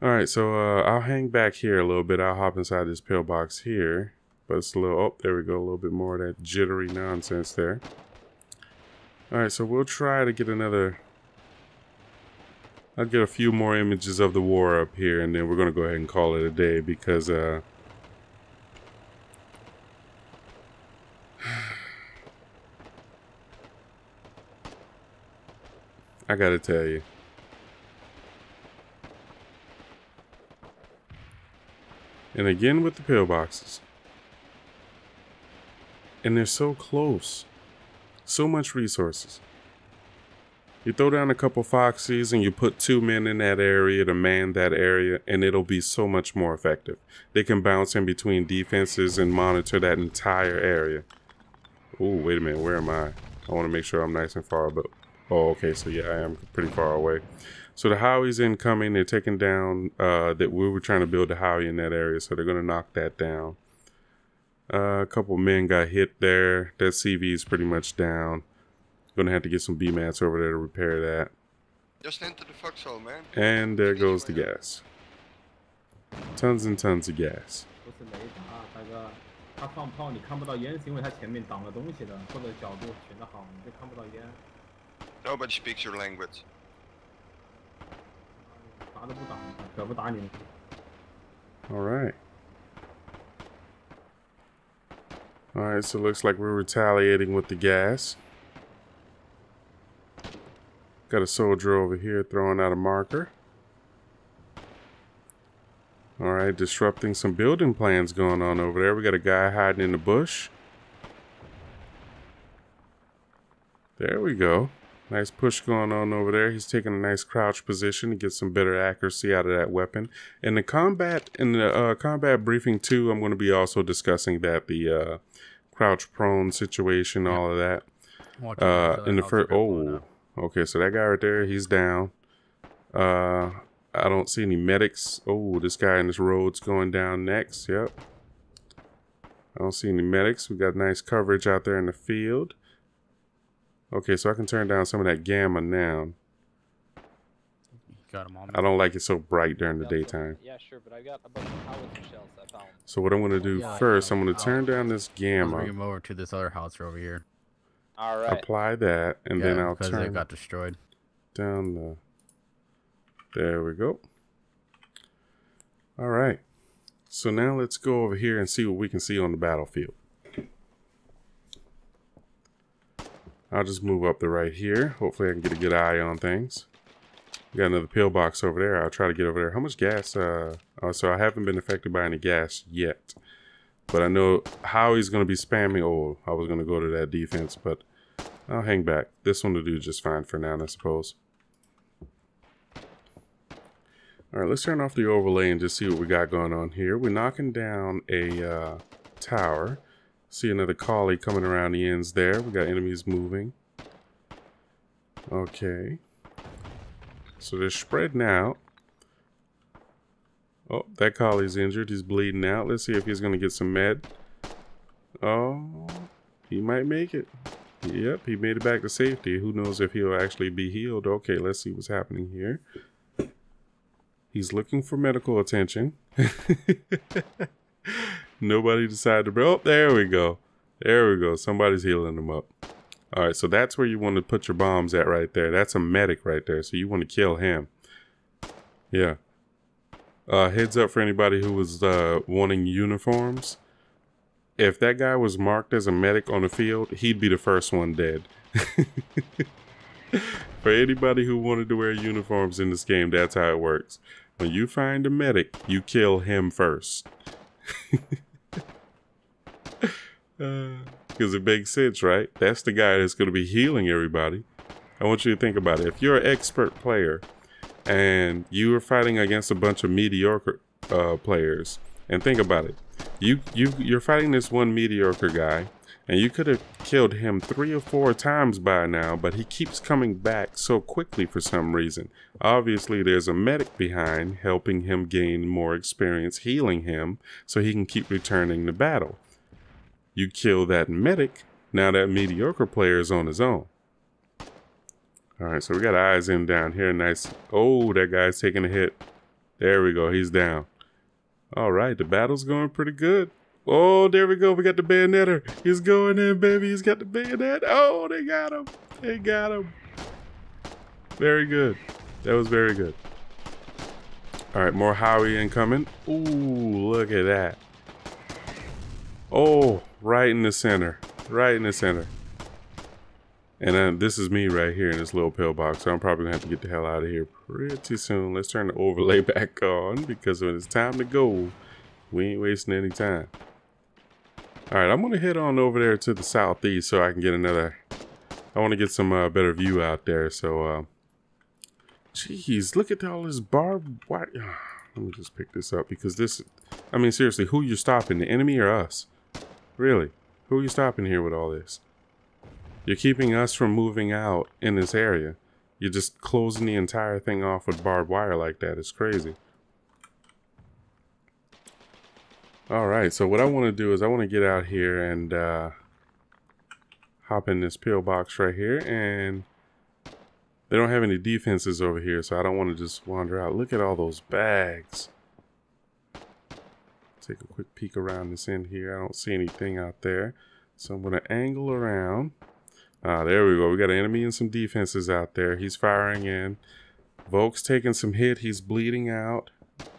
All right, so I'll hang back here a little bit. I'll hop inside this pillbox here. But it's a little, oh, there we go, a little bit more of that jittery nonsense there. All right, so we'll try to get another, I'll get a few more images of the war up here, and then we're going to go ahead and call it a day because I got to tell you. And again with the pillboxes. And they're so close. So much resources. You throw down a couple foxies and you put 2 men in that area to man that area, and it'll be so much more effective. They can bounce in between defenses and monitor that entire area. Ooh, wait a minute, where am I? I want to make sure I'm nice and far, but... Oh, okay, so yeah, I am pretty far away. So the highway's incoming, they're taking down... that we were trying to build a highway in that area, so they're going to knock that down. A couple men got hit there. That CV is pretty much down. Gonna have to get some BMATs over there to repair that. Just into the foxhole, man. And there goes the gas. Tons and tons of gas. Nobody speaks your language. All right. Alright, so it looks like we're retaliating with the gas. Got a soldier over here throwing out a marker. Alright, disrupting some building plans going on over there. We got a guy hiding in the bush. There we go. Nice push going on over there. He's taking a nice crouch position to get some better accuracy out of that weapon. And the combat, in the combat briefing too, I'm going to be also discussing that, the crouch prone situation, all of that. In the first, oh, okay, so that guy right there, he's down. I don't see any medics. Oh, this guy in this road's going down next. Yep. I don't see any medics. We got nice coverage out there in the field. Okay, so I can turn down some of that gamma now. Got them all. I don't like it so bright during the daytime. Yeah, sure, but I got a bunch of howitzer shells I found. So what I'm going to do first, I'm going to turn down this gamma. Bring them over to this other howitzer over here. All right. Apply that, and then I'll turn because they got destroyed. Down the... There we go. All right. So now let's go over here and see what we can see on the battlefield. I'll just move up to right here. Hopefully I can get a good eye on things. We got another pillbox over there. I'll try to get over there. How much gas? So I haven't been affected by any gas yet. But I know how he's going to be spamming. Oh, I was going to go to that defense, but I'll hang back. This one will do just fine for now, I suppose. All right, let's turn off the overlay and just see what we got going on here. We're knocking down a tower. See another collie coming around the ends there. We got enemies moving. Okay. So they're spreading out. Oh, that collie's injured. He's bleeding out. Let's see if he's going to get some med. Oh, he might make it. Yep, he made it back to safety. Who knows if he'll actually be healed. Okay, let's see what's happening here. He's looking for medical attention. Nobody decided to... Oh, there we go. There we go. Somebody's healing him up. All right, so that's where you want to put your bombs at right there. That's a medic right there, so you want to kill him. Yeah. Heads up for anybody who was wanting uniforms. If that guy was marked as a medic on the field, he'd be the first one dead. For anybody who wanted to wear uniforms in this game, that's how it works. When you find a medic, you kill him first. Because it makes sense, right? That's the guy that's going to be healing everybody. I want you to think about it. If you're an expert player and you are fighting against a bunch of mediocre players, and think about it. You're fighting this one mediocre guy, and you could have killed him 3 or 4 times by now, but he keeps coming back so quickly for some reason. Obviously, there's a medic behind helping him gain more experience, healing him, so he can keep returning to battle. You kill that medic, now that mediocre player is on his own. All right, so we got eyes in down here. Nice. Oh, that guy's taking a hit. There we go. He's down. All right, the battle's going pretty good. Oh, there we go. We got the bayonetter. He's going in, baby. He's got the bayonet. Oh, they got him. They got him. Very good. That was very good. All right, more Howie incoming. Ooh, look at that. Oh, right in the center. Right in the center. And this is me right here in this little pillbox, so I'm probably going to have to get the hell out of here pretty soon. Let's turn the overlay back on, because when it's time to go, we ain't wasting any time. All right, I'm going to head on over there to the southeast so I can get another... I want to get some better view out there, so... Jeez, look at all this barbed wire. Let me just pick this up, because this... I mean, seriously, who you stopping, the enemy or us? Really, who are you stopping here with all this? You're keeping us from moving out in this area. You're just closing the entire thing off with barbed wire like that. It's crazy. All right, so what I want to do is I want to get out here and hop in this pillbox right here. And they don't have any defenses over here, so I don't want to just wander out. Look at all those bags. Take a quick peek around this end here. I don't see anything out there. So I'm going to angle around. Ah, there we go. We got an enemy and some defenses out there. He's firing in. Volk's taking some hit. He's bleeding out.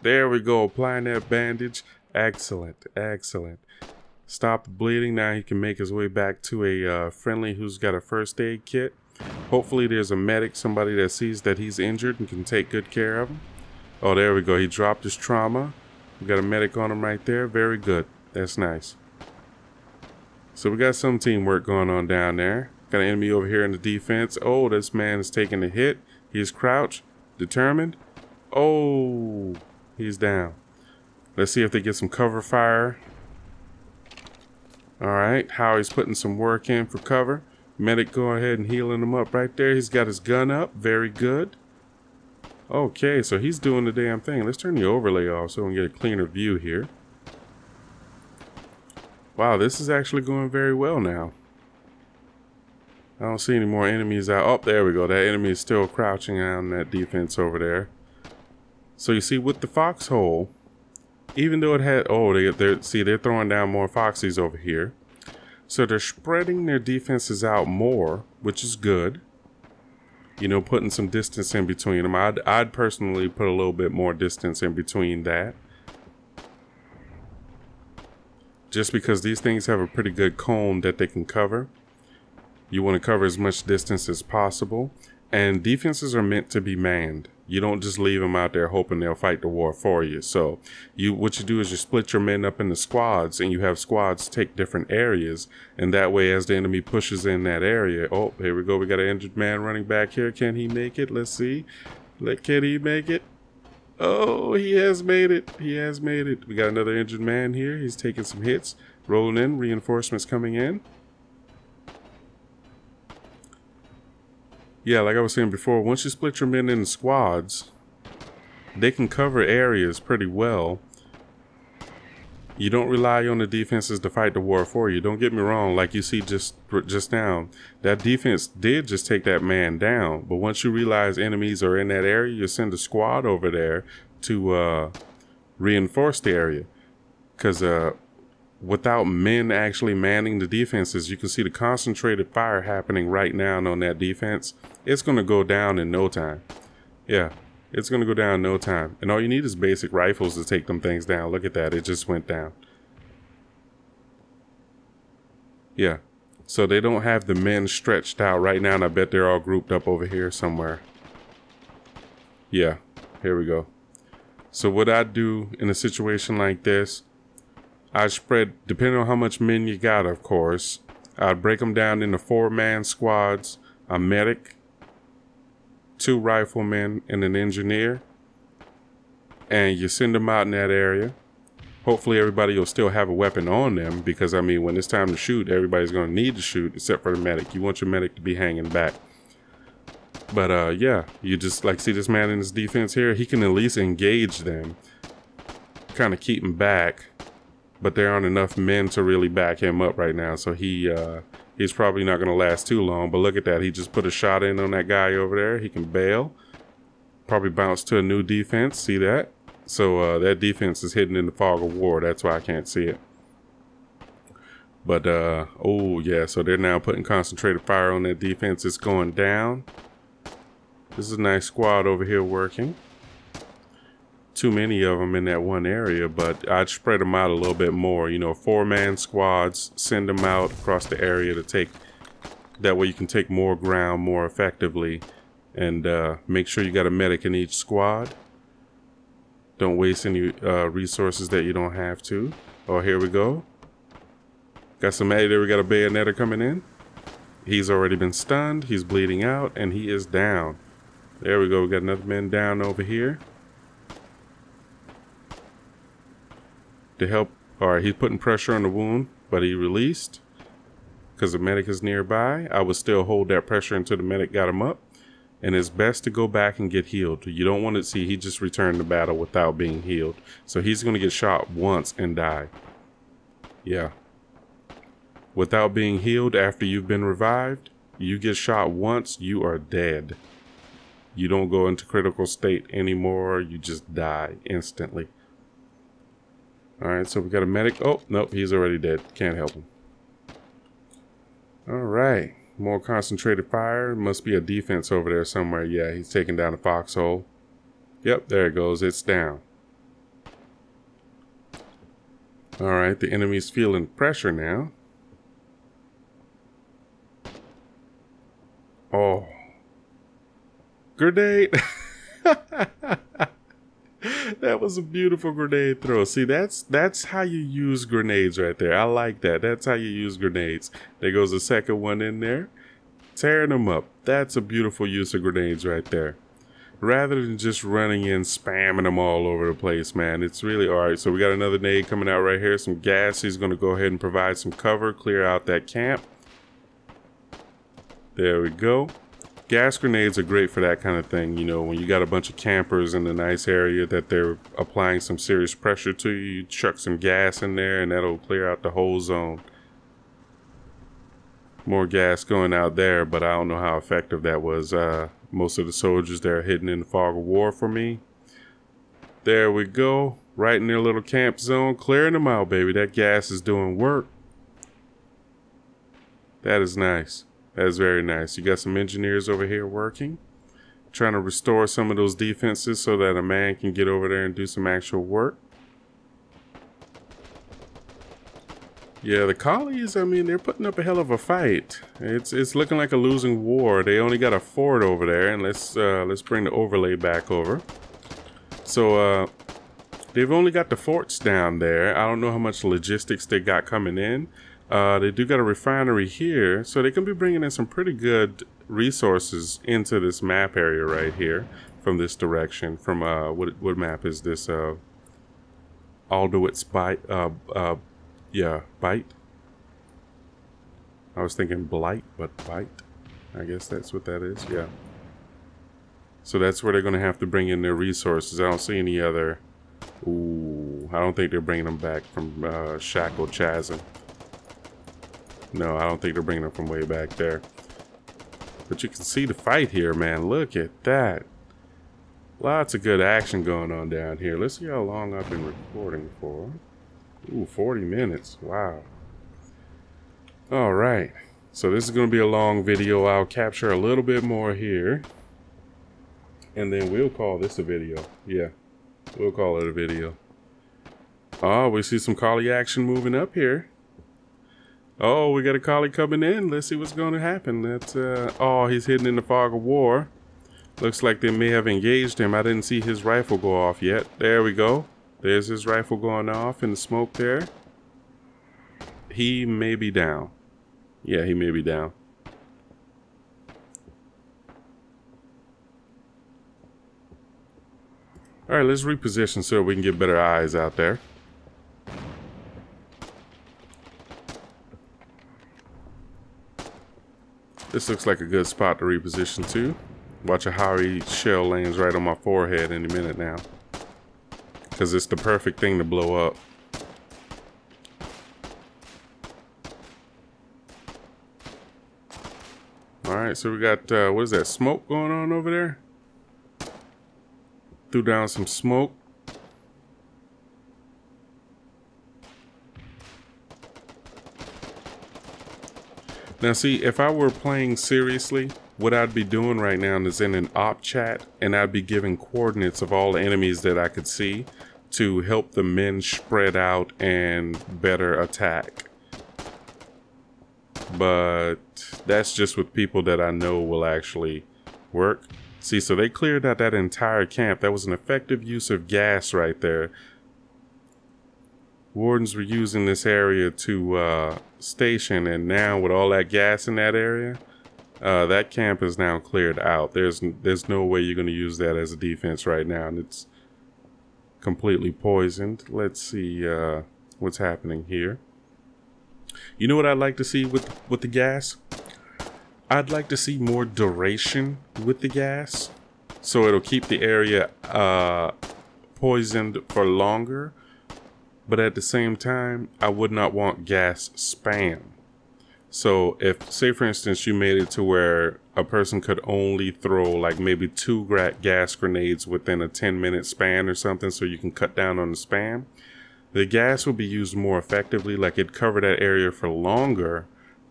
There we go. Applying that bandage. Excellent. Excellent. Stop bleeding. Now he can make his way back to a friendly who's got a first aid kit. Hopefully there's a medic, somebody that sees that he's injured and can take good care of him. Oh, there we go. He dropped his trauma. We got a medic on him right there. Very good. That's nice. So we got some teamwork going on down there. Got an enemy over here in the defense. Oh, this man is taking a hit. He's crouched, determined. Oh, he's down. Let's see if they get some cover fire. All right, Howie's putting some work in for cover. Medic go ahead and healing him up right there. He's got his gun up. Very good. Okay, so he's doing the damn thing. Let's turn the overlay off so we can get a cleaner view here. Wow, this is actually going very well now. I don't see any more enemies out. Oh, there we go. That enemy is still crouching on that defense over there. So you see with the foxhole, even though it had... Oh, they're throwing down more foxies over here. So they're spreading their defenses out more, which is good. You know, putting some distance in between them. I'd personally put a little bit more distance in between that. Just because these things have a pretty good cone that they can cover. You want to cover as much distance as possible. And defenses are meant to be manned. You don't just leave them out there hoping they'll fight the war for you. So what you do is you split your men up into squads, and you have squads take different areas. And that way, as the enemy pushes in that area... Oh, here we go. We got an injured man running back here. Can he make it? Let's see. Can he make it? Oh, he has made it. He has made it. We got another injured man here. He's taking some hits. Rolling in. Reinforcements coming in. Yeah, like I was saying before, once you split your men into squads, they can cover areas pretty well. You don't rely on the defenses to fight the war for you. Don't get me wrong. Like you see just now, that defense did just take that man down. But once you realize enemies are in that area, you send a squad over there to reinforce the area. Because without men actually manning the defenses, you can see the concentrated fire happening right now on that defense. It's going to go down in no time. Yeah. It's going to go down in no time. And all you need is basic rifles to take them things down. Look at that. It just went down. Yeah. So they don't have the men stretched out right now. And I bet they're all grouped up over here somewhere. Yeah. Here we go. So what I do in a situation like this, I spread, depending on how much men you got, of course, I'd break them down into 4-man squads. A medic, 2 riflemen and an engineer, and you send them out in that area. Hopefully everybody will still have a weapon on them, because I mean, when it's time to shoot, everybody's going to need to shoot except for the medic. You want your medic to be hanging back. But yeah, you just like see this man in his defense here, he can at least engage them, kind of keep them back, but there aren't enough men to really back him up right now, so he he's probably not going to last too long. But look at that. He just put a shot in on that guy over there. He can bail. Probably bounce to a new defense. See that? So that defense is hidden in the fog of war. That's why I can't see it. But, oh, yeah. So they're now putting concentrated fire on that defense. It's going down. This is a nice squad over here working. Too many of them in that one area, but I'd spread them out a little bit more, you know, 4-man squads, send them out across the area to take, that way you can take more ground more effectively. And make sure you got a medic in each squad. Don't waste any resources that you don't have to. Oh, here we go. Got somebody there. We got a bayonetter coming in. He's already been stunned. He's bleeding out and he is down. There we go. We got another man down over here. To help, or he's putting pressure on the wound, but he released because the medic is nearby. I would still hold that pressure until the medic got him up, and it's best to go back and get healed. You don't want to see he just returned to battle without being healed, so he's going to get shot once and die. Yeah, without being healed after you've been revived, you get shot once, you are dead. You don't go into critical state anymore. You just die instantly. All right, so we got a medic. Oh, nope, he's already dead. Can't help him. All right, more concentrated fire. Must be a defense over there somewhere. Yeah, he's taking down a foxhole. Yep, there it goes. It's down. All right, the enemy's feeling pressure now. Oh. Grenade! That was a beautiful grenade throw. See, that's how you use grenades right there. I like that. That's how you use grenades. There goes the second one in there. Tearing them up. That's a beautiful use of grenades right there. Rather than just running in, spamming them all over the place, man. It's really all right. So we got another nade coming out right here. Some gas. He's going to go ahead and provide some cover. Clear out that camp. There we go. Gas grenades are great for that kind of thing, you know, when you got a bunch of campers in a nice area that they're applying some serious pressure to you, you chuck some gas in there and that'll clear out the whole zone. More gas going out there, but I don't know how effective that was. Most of the soldiers there are hidden in the fog of war for me. There we go, right in their little camp zone, clearing them out, baby. That gas is doing work. That is nice. That's very nice. You got some engineers over here working, trying to restore some of those defenses so that a man can get over there and do some actual work. Yeah, the colonies, I mean, they're putting up a hell of a fight. It's looking like a losing war. They only got a fort over there, and let's bring the overlay back over. So they've only got the forts down there. I don't know how much logistics they got coming in. They do got a refinery here, so they can be bringing in some pretty good resources into this map area right here from this direction. From what map is this? Alduit's Bight. Yeah, Bight. I was thinking Blight, but Bight. I guess that's what that is. Yeah. So that's where they're going to have to bring in their resources. I don't see any other... Ooh, I don't think they're bringing them back from Shackle Chazin. No, I don't think they're bringing them from way back there. But you can see the fight here, man. Look at that. Lots of good action going on down here. Let's see how long I've been recording for. Ooh, 40 minutes. Wow. All right. So this is going to be a long video. I'll capture a little bit more here. And then we'll call this a video. Yeah. We'll call it a video. Oh, we see some collie action moving up here. Oh, we got a collie coming in. Let's see what's going to happen. That's, oh, he's hidden in the fog of war. Looks like they may have engaged him. I didn't see his rifle go off yet. There we go. There's his rifle going off in the smoke there. He may be down. Yeah, he may be down. All right, let's reposition so we can get better eyes out there. This looks like a good spot to reposition to. Watch how each shell lands right on my forehead any minute now. Because it's the perfect thing to blow up. Alright, so we got, what is that, smoke going on over there? Threw down some smoke. Now see, if I were playing seriously, what I'd be doing right now is in an op chat, and I'd be giving coordinates of all the enemies that I could see to help the men spread out and better attack. But that's just with people that I know will actually work. See, so they cleared out that entire camp. That was an effective use of gas right there. Wardens were using this area to station, and now with all that gas in that area, that camp is now cleared out. There's no way you're going to use that as a defense right now, and it's completely poisoned. Let's see what's happening here. You know what I'd like to see with the gas? I'd like to see more duration with the gas, so it'll keep the area poisoned for longer. But at the same time, I would not want gas spam. So if, say for instance, you made it to where a person could only throw like maybe 2 gas grenades within a 10-minute span or something, so you can cut down on the spam, the gas will be used more effectively. Like it'd cover that area for longer,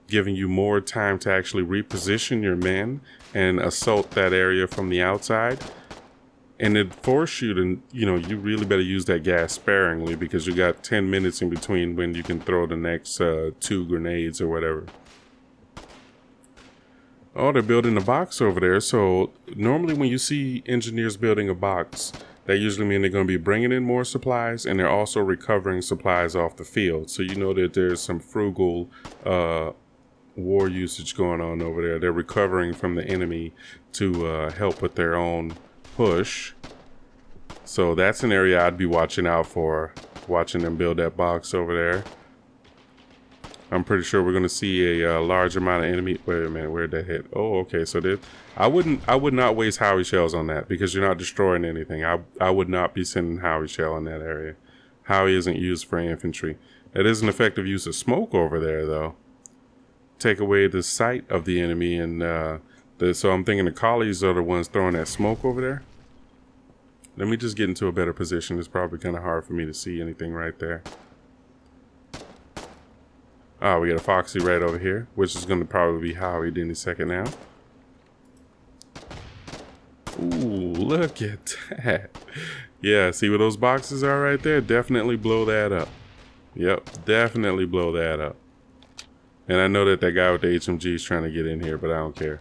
giving you more time to actually reposition your men and assault that area from the outside. And it force you to, you know, you really better use that gas sparingly, because you got 10 minutes in between when you can throw the next 2 grenades or whatever. Oh, they're building a box over there. So normally when you see engineers building a box, that usually means they're going to be bringing in more supplies, and they're also recovering supplies off the field. So you know that there's some frugal war usage going on over there. They're recovering from the enemy to help with their own push. So that's an area I'd be watching out for, watching them build that box over there. I'm pretty sure we're going to see a large amount of enemy. Wait a minute, where'd that hit? Oh, okay. So there, I would not waste Howie shells on that, because you're not destroying anything. I would not be sending Howie shell in that area. Howie isn't used for infantry. That is an effective use of smoke over there though. Take away the sight of the enemy, and so I'm thinking the collies are the ones throwing that smoke over there. Let me just get into a better position. It's probably kind of hard for me to see anything right there. Ah, we got a Foxy right over here, which is going to probably be Howie any second now. Ooh, look at that. Yeah, see where those boxes are right there? Definitely blow that up. Yep, definitely blow that up. And I know that that guy with the HMG is trying to get in here, but I don't care.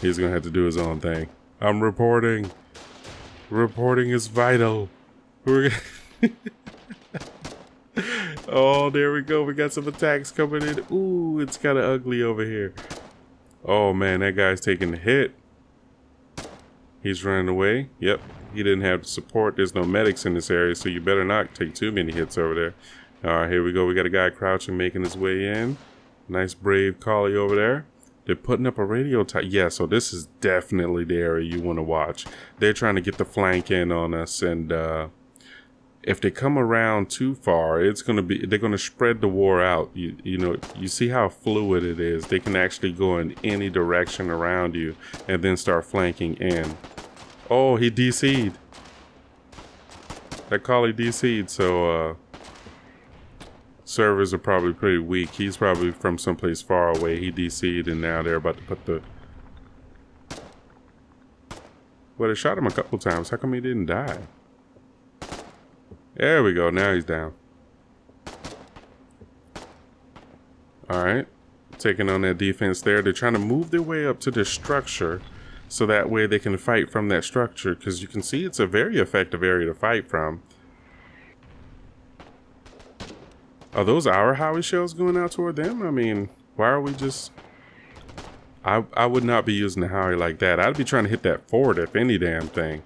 He's going to have to do his own thing. I'm reporting. Reporting is vital. We're oh, there we go. We got some attacks coming in. Ooh, it's kind of ugly over here. Oh, man, that guy's taking the hit. He's running away. Yep, he didn't have support. There's no medics in this area, so you better not take too many hits over there. All right, here we go. We got a guy crouching, making his way in. Nice brave collie over there. They're putting up a radio tower. Yeah, so this is definitely the area you want to watch. They're trying to get the flank in on us, and if they come around too far, it's gonna be, they're gonna spread the war out. You know, you see how fluid it is. They can actually go in any direction around you and then start flanking in. Oh, he DC'd. That collie DC'd, so servers are probably pretty weak. He's probably from someplace far away. He DC'd, and now they're about to put the... Well, they shot him a couple times. How come he didn't die? There we go. Now he's down. Alright. Taking on that defense there. They're trying to move their way up to the structure, so that way they can fight from that structure, because you can see it's a very effective area to fight from. Are those our Howie shells going out toward them? I mean, why are we just... I would not be using the Howie like that. I'd be trying to hit that forward if any damn thing.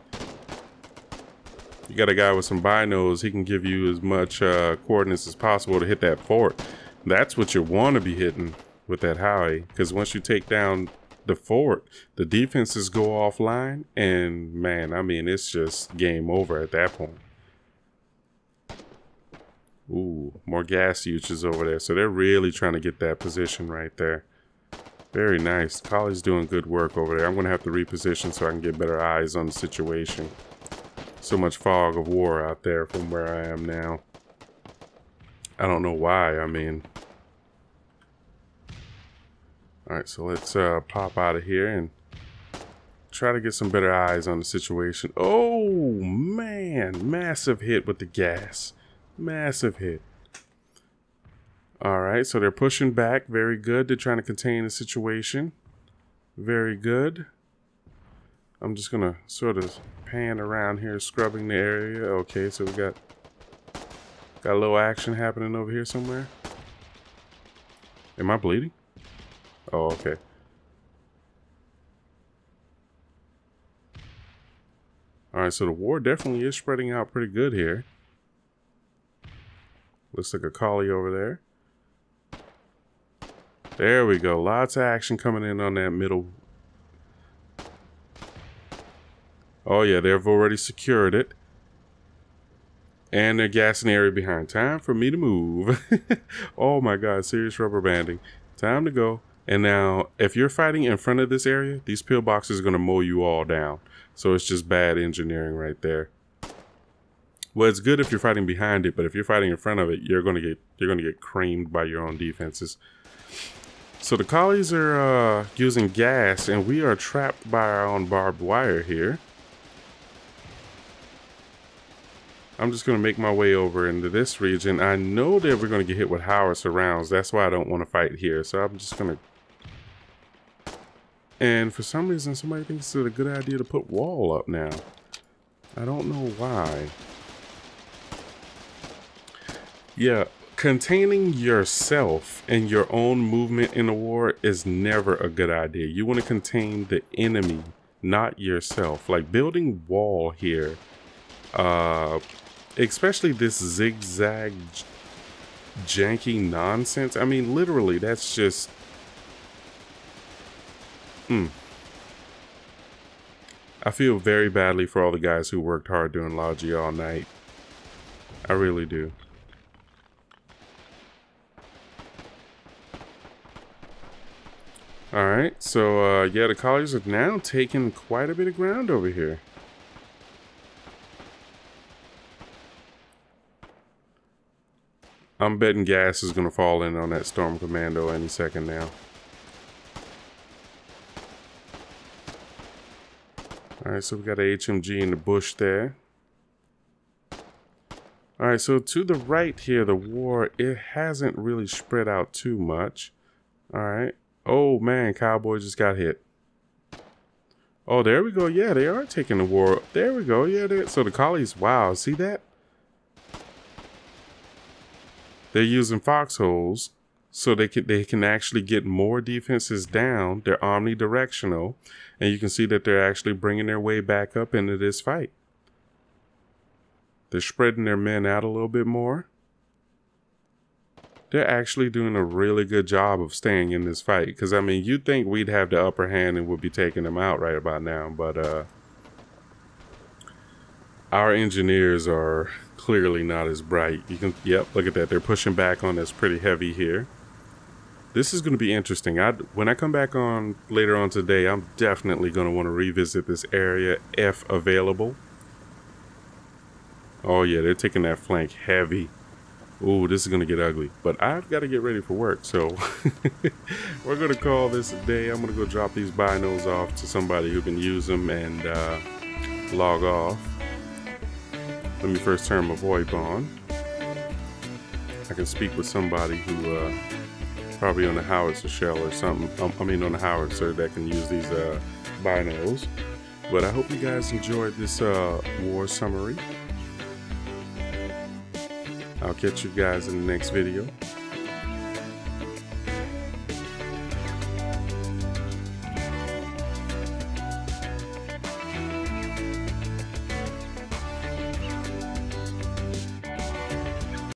You got a guy with some binos, he can give you as much coordinates as possible to hit that fort. That's what you want to be hitting with that Howie, because once you take down the fort, the defenses go offline, and man, I mean, it's just game over at that point. Ooh, more gas uses over there, so they're really trying to get that position right there. Very nice. Collie's doing good work over there. I'm gonna have to reposition so I can get better eyes on the situation. So much fog of war out there from where I am now. I don't know why. I mean, alright, so let's pop out of here and try to get some better eyes on the situation. Oh, man. Massive hit with the gas. Massive hit. Alright, so they're pushing back. Very good. They're trying to contain the situation. Very good. I'm just going to sort of pan around here, scrubbing the area. Okay, so we got a little action happening over here somewhere. Am I bleeding? Oh, okay. Alright, so the war definitely is spreading out pretty good here. Looks like a collie over there. There we go. Lots of action coming in on that middle. Oh yeah, they've already secured it. And they're gassing the area behind. Time for me to move. Oh my god, serious rubber banding. Time to go. And now, if you're fighting in front of this area, these pillboxes are going to mow you all down. So it's just bad engineering right there. Well, it's good if you're fighting behind it, but if you're fighting in front of it, you're going to get creamed by your own defenses. So the collies are using gas, and we are trapped by our own barbed wire here. I'm just going to make my way over into this region. I know that we're going to get hit with howitzer rounds. That's why I don't want to fight here. So I'm just going to... And for some reason, somebody thinks it's a good idea to put wall up now. I don't know why. Yeah, containing yourself and your own movement in a war is never a good idea. You want to contain the enemy, not yourself. Like building wall here... especially this zigzag janky nonsense. I mean, literally, that's just I feel very badly for all the guys who worked hard doing Logi all night. I really do. Alright, so yeah, the colliers have now taken quite a bit of ground over here. I'm betting gas is going to fall in on that Storm Commando any second now. Alright, so we got an HMG in the bush there. Alright, so to the right here, the war, it hasn't really spread out too much. Alright. Oh man, Cowboy just got hit. Oh, there we go. Yeah, they are taking the war up. There we go. Yeah, so the collies, wow, see that? They're using foxholes so they can actually get more defenses down. They're omnidirectional, and you can see that they're actually bringing their way back up into this fight. They're spreading their men out a little bit more. they're actually doing a really good job of staying in this fight. Because, I mean, you'd think we'd have the upper hand and would be taking them out right about now. But our engineers are clearly not as bright. You can, yep, look at that. They're pushing back on us pretty heavy here. This is going to be interesting. When I come back on later on today, I'm definitely going to want to revisit this area if available. Oh, yeah, they're taking that flank heavy. Ooh, this is going to get ugly. But I've got to get ready for work, so we're going to call this a day. I'm going to go drop these binos off to somebody who can use them and log off. Let me first turn my VoIP on. I can speak with somebody who... probably on the howitzer shell or something. I mean on the howitzer that can use these binos. But I hope you guys enjoyed this war summary. I'll catch you guys in the next video.